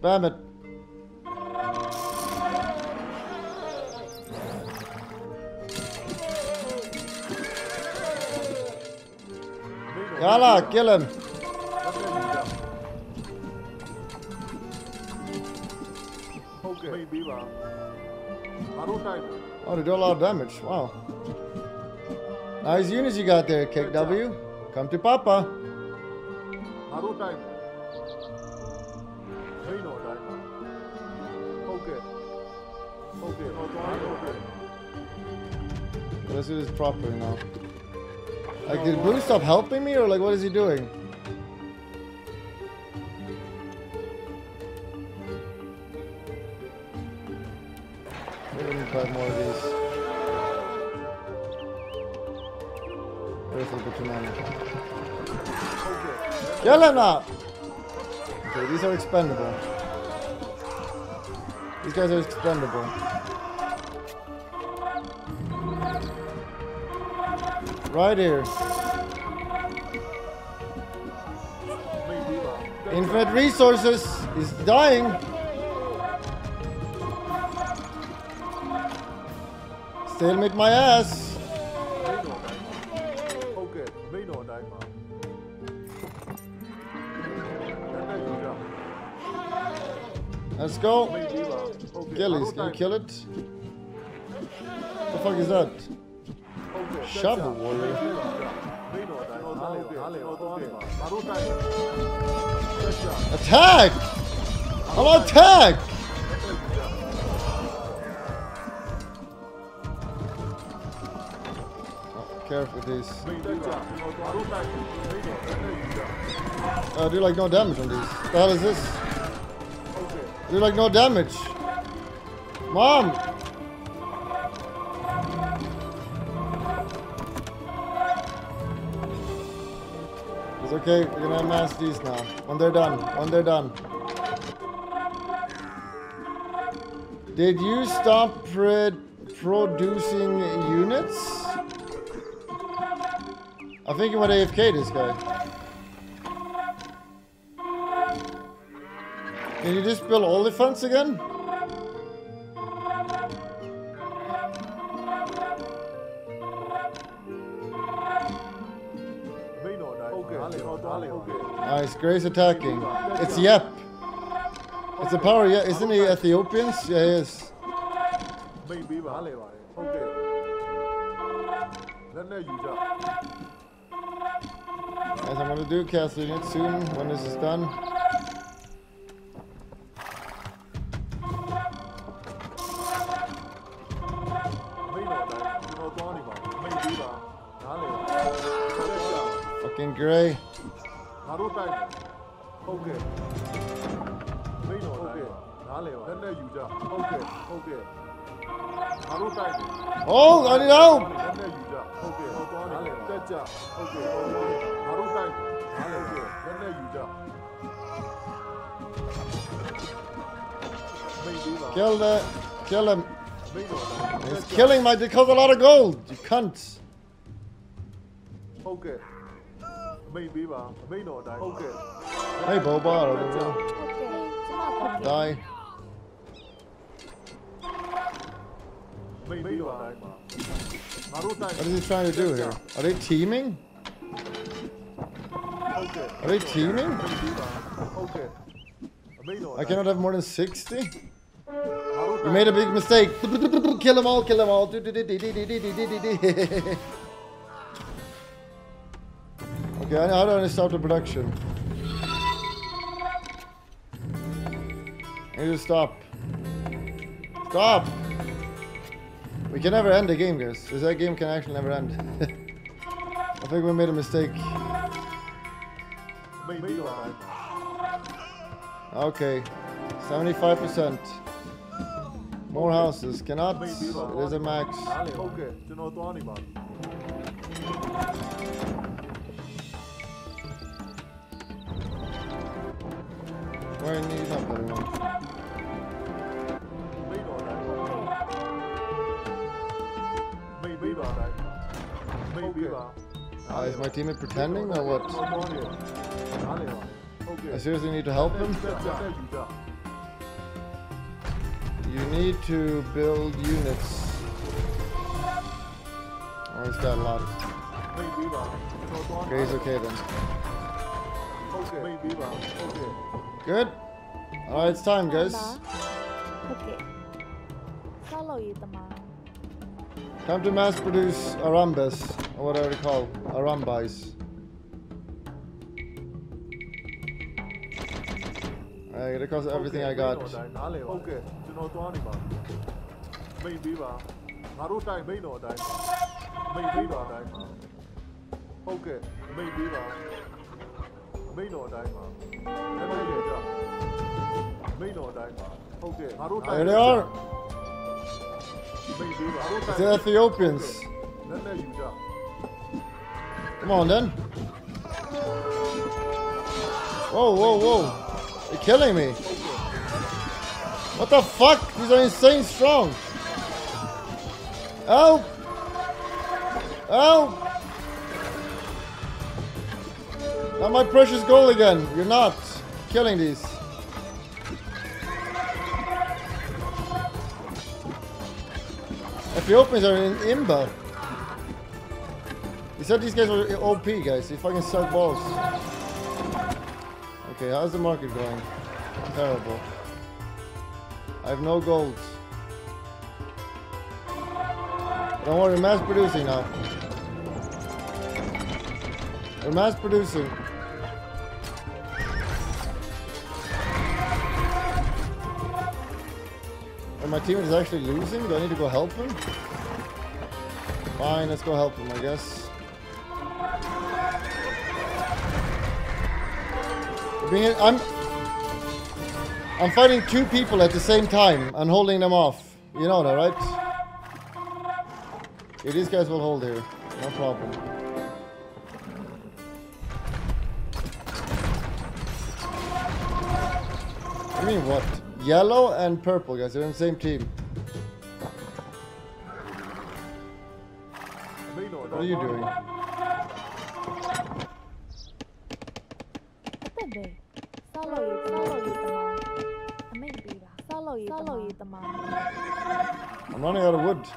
Spam it. Yalla, kill him. Okay. Oh, they do a lot of damage. Wow. Nice units you got there, K W. Come to Papa. Let's do this properly now. Like, did Blue stop helping me, or like, what is he doing? We need five more of these. There's a little too many. Yelena! Okay, these are expendable. These guys are expendable. Right here. Infinite resources is dying. Stalemate my ass. Let's go. Gillies, can you kill it? What the fuck is that? Shovel warrior. Attack! I'll attack! Oh, careful with these. I uh, do like no damage on these. What the hell is this? I do like no damage. Mom! Okay, we're gonna amass these now. When they're done, when they're done. Did you stop producing units? I think you went A F K, this guy. Can you just build Olifants again? Nice, Gray's attacking. It's Yep. It's a power, yeah. Isn't he Ethiopians? Yeah, he is. Guys, I'm gonna do castle unit soon when this is done. Fucking Gray. Okay. Oh, I need help! Kill the, kill him. He's killing my because cost a lot of gold, you cunt. Okay. Maybe ba, may not die. Okay. Hey Boba, I don't know. Die. What is he trying to do here? Are they teaming? Are they teaming? I cannot have more than sixty? You made a big mistake. Kill them all, kill them all. Yeah, I don't want to stop the production. I need to stop. Stop! We can never end the game, guys. This game can actually never end. I think we made a mistake. Okay, seventy-five percent. More houses, cannot, it is a max. Where need help, everyone? Uh, is my teammate pretending or what? I seriously need to help him? You need to build units. Oh, he's got a lot. Okay, he's okay then. Good. Alright, it's time, guys. Time to mass produce arambas, or whatever they call arambais. I gotta cost everything I got. Okay. There they are. It's the Ethiopians. Come on then. Whoa, whoa, whoa. You're killing me. What the fuck? These are insane strong. Help! Help! Not my precious goal again. You're not killing these. Ethiopians are in Imba. He said these guys were O P guys. They fucking suck balls. Okay, how's the market going? Terrible. I have no gold. Don't worry, we're mass producing now. We're mass producing. And my team is actually losing? Do I need to go help him? Fine, let's go help him, I guess. I'm I'm fighting two people at the same time and holding them off. You know that, right? Okay, these guys will hold here. No problem. I mean what? Yellow and purple guys, they're in the same team. What are you doing? I'm running out of wood.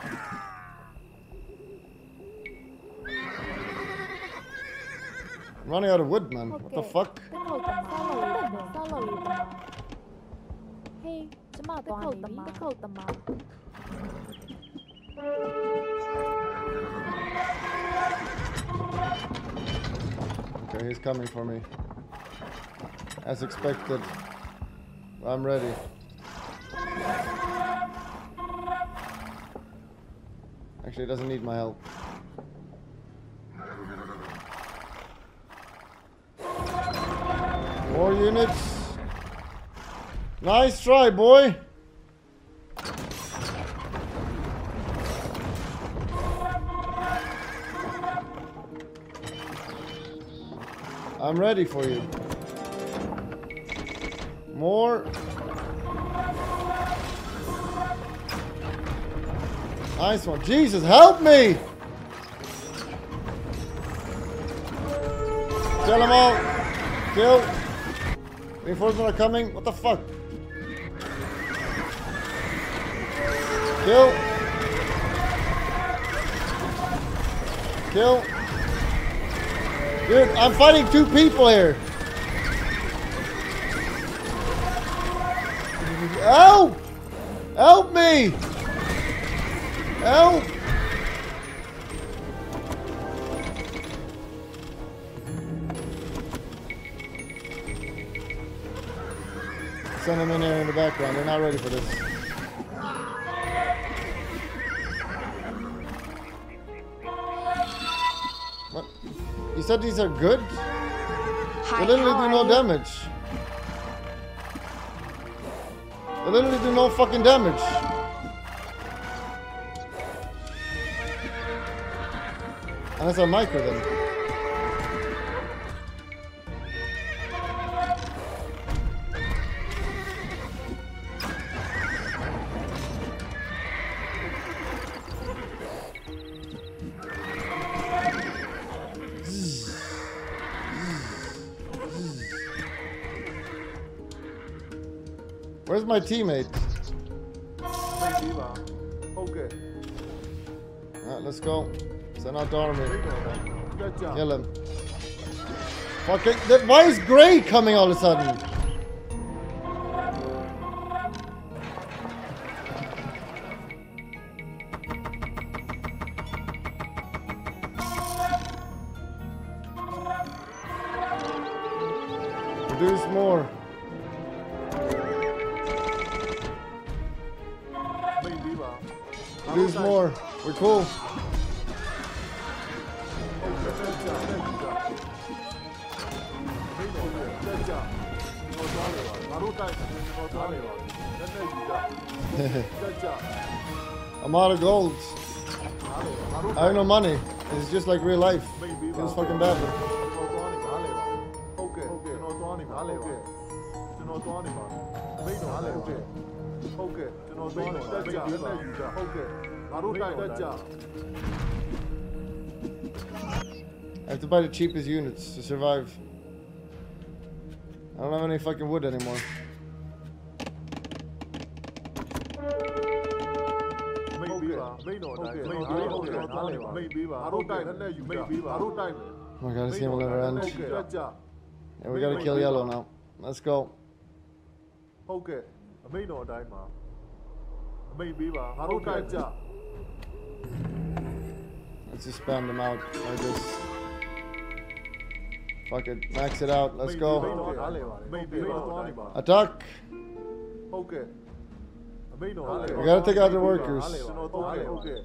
I'm running out of wood, man. What the fuck? Okay, he's coming for me. As expected. I'm ready. Actually, it doesn't need my help. More units. Nice try, boy. I'm ready for you. More. Nice one. Jesus, help me! Kill them all. Kill. Reinforcements are coming. What the fuck? Kill. Kill. Dude, I'm fighting two people here. Help! Help me! Help! Send them in here in the background, they're not ready for this. What? You said these are good? Hi, they literally do no damage. They literally do no fucking damage. Unless I micro them. Where's my teammate? Okay. Alright, let's go. Send out the army. Good job. Kill him. Fucking. That, why is Gray coming all of a sudden? Produce more. Produce more. We're cool. I'm out of gold. I have no money. It's just like real life. It's fucking bad. Okay. I have to buy the cheapest units to survive. I don't have any fucking wood anymore. Oh my god, this game will never end. Yeah, we gotta kill yellow now. Let's go. Okay. Okay. Let's just spam them out like this. Fuck it, max it out. Let's go. Attack. Okay. We gotta take out the workers. Okay. Okay. Okay.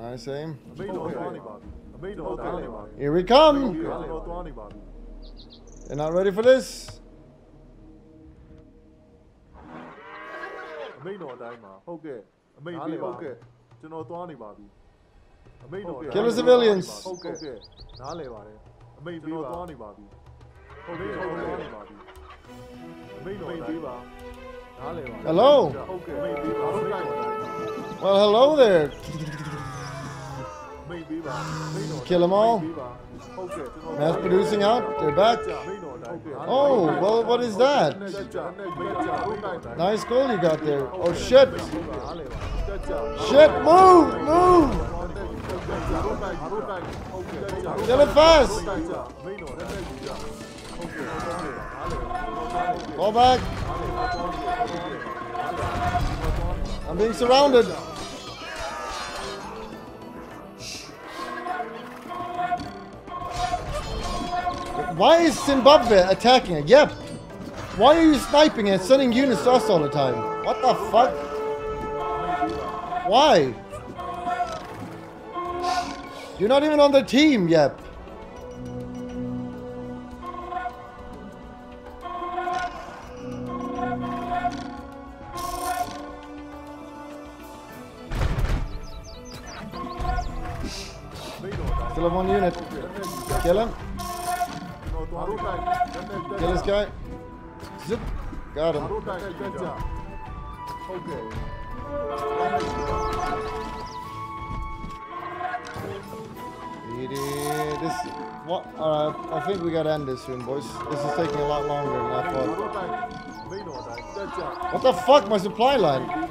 I see him. Here we come. You're not ready for this. Kill the civilians. Hello. Well, hello there. Kill them all. Mass producing out. They're back. Oh, well, what is that? Nice goal you got there. Oh, shit. Shit, move, move. Kill it fast. Fall back. I'm being surrounded. Why is Zimbabwe attacking it? Yep. Why are you sniping and sending units to us all the time? What the fuck? Why? You're not even on the team, Yep. Still have one unit. Kill him. Kill this guy. Zip. Got him. This. What? Uh, I think we gotta end this soon, boys. This is taking a lot longer than I thought. What the fuck? My supply line.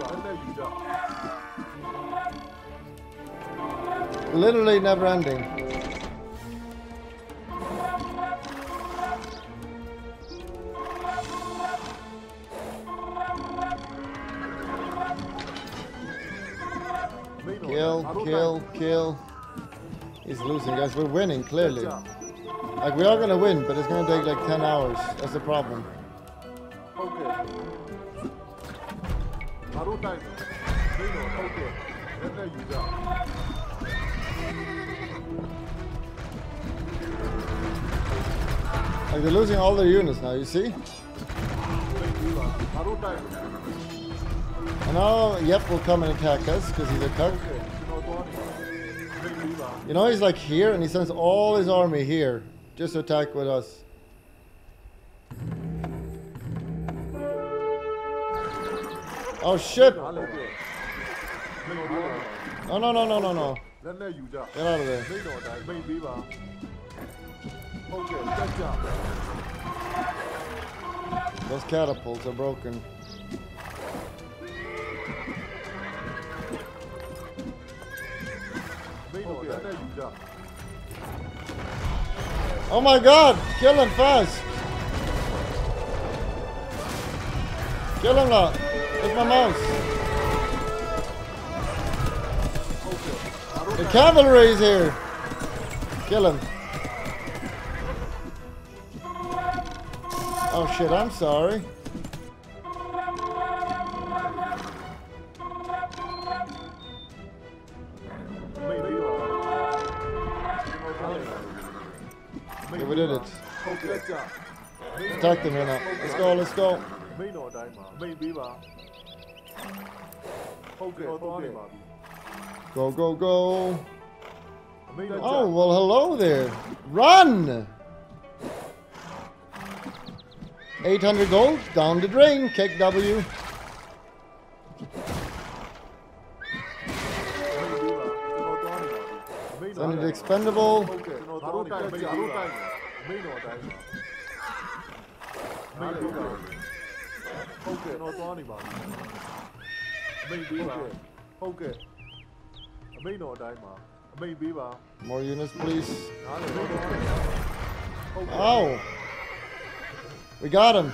Literally never ending. Kill, kill, kill. He's losing, guys. We're winning, clearly. Like, we are going to win, but it's going to take like ten hours. That's the problem. Like, they're losing all their units now, you see? And now Yep will come and attack us, because he's a cuck. You know, he's like here, and he sends all his army here, just to attack with us. Oh shit! No, no, no, no, no, no. Get out of there. Those catapults are broken. Oh my god! Kill him fast! Kill him now! With my mouse! The cavalry is here! Kill him! Oh shit, I'm sorry. Yeah, we did it. Attack them here now. Let's go, let's go. Go, go, go. Oh, well, hello there. Run! eight hundred gold, down the drain, Kek W. Send it expendable. More units, please. Oh! We got him!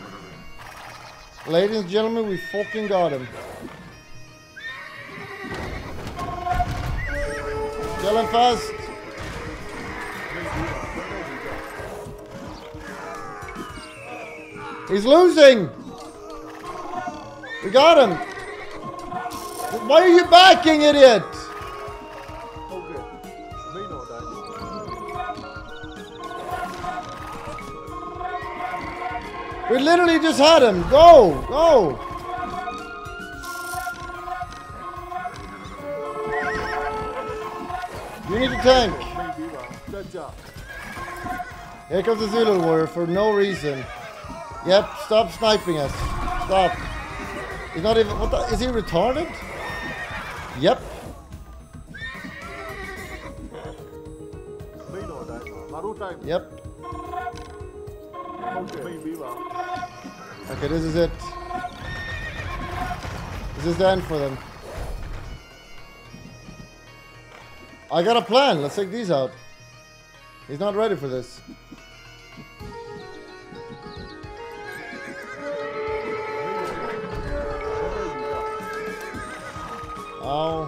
Ladies and gentlemen, we fucking got him. Kill him fast! He's losing! We got him! Why are you backing, idiot? We literally just had him! Go! Go! You need to tank! Here comes the Zulu warrior for no reason. Yep, stop sniping us. Stop. He's not even. What the? Is he retarded? Yep. Yep. Okay, this is it. This is the end for them. I got a plan. Let's take these out. He's not ready for this. Oh.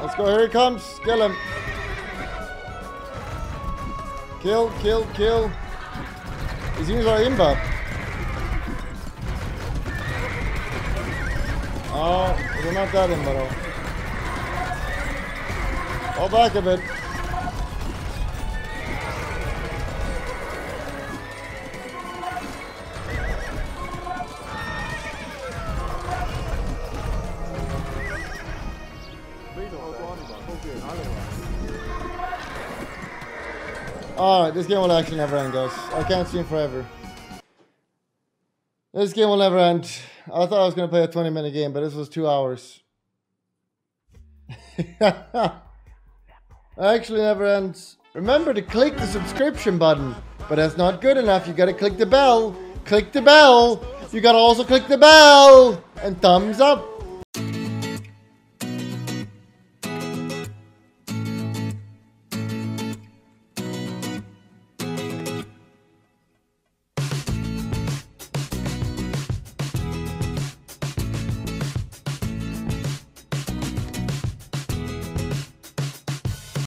Let's go, here he comes. Kill him. Kill, kill, kill. He's using our imba. Oh, we're not that imba though. All back a bit. Alright, this game will actually never end, guys. I can't stream forever. This game will never end. I thought I was going to play a twenty minute game, but this was two hours. It actually never ends. Remember to click the subscription button, but that's not good enough. You gotta click the bell. Click the bell. You gotta also click the bell and thumbs up.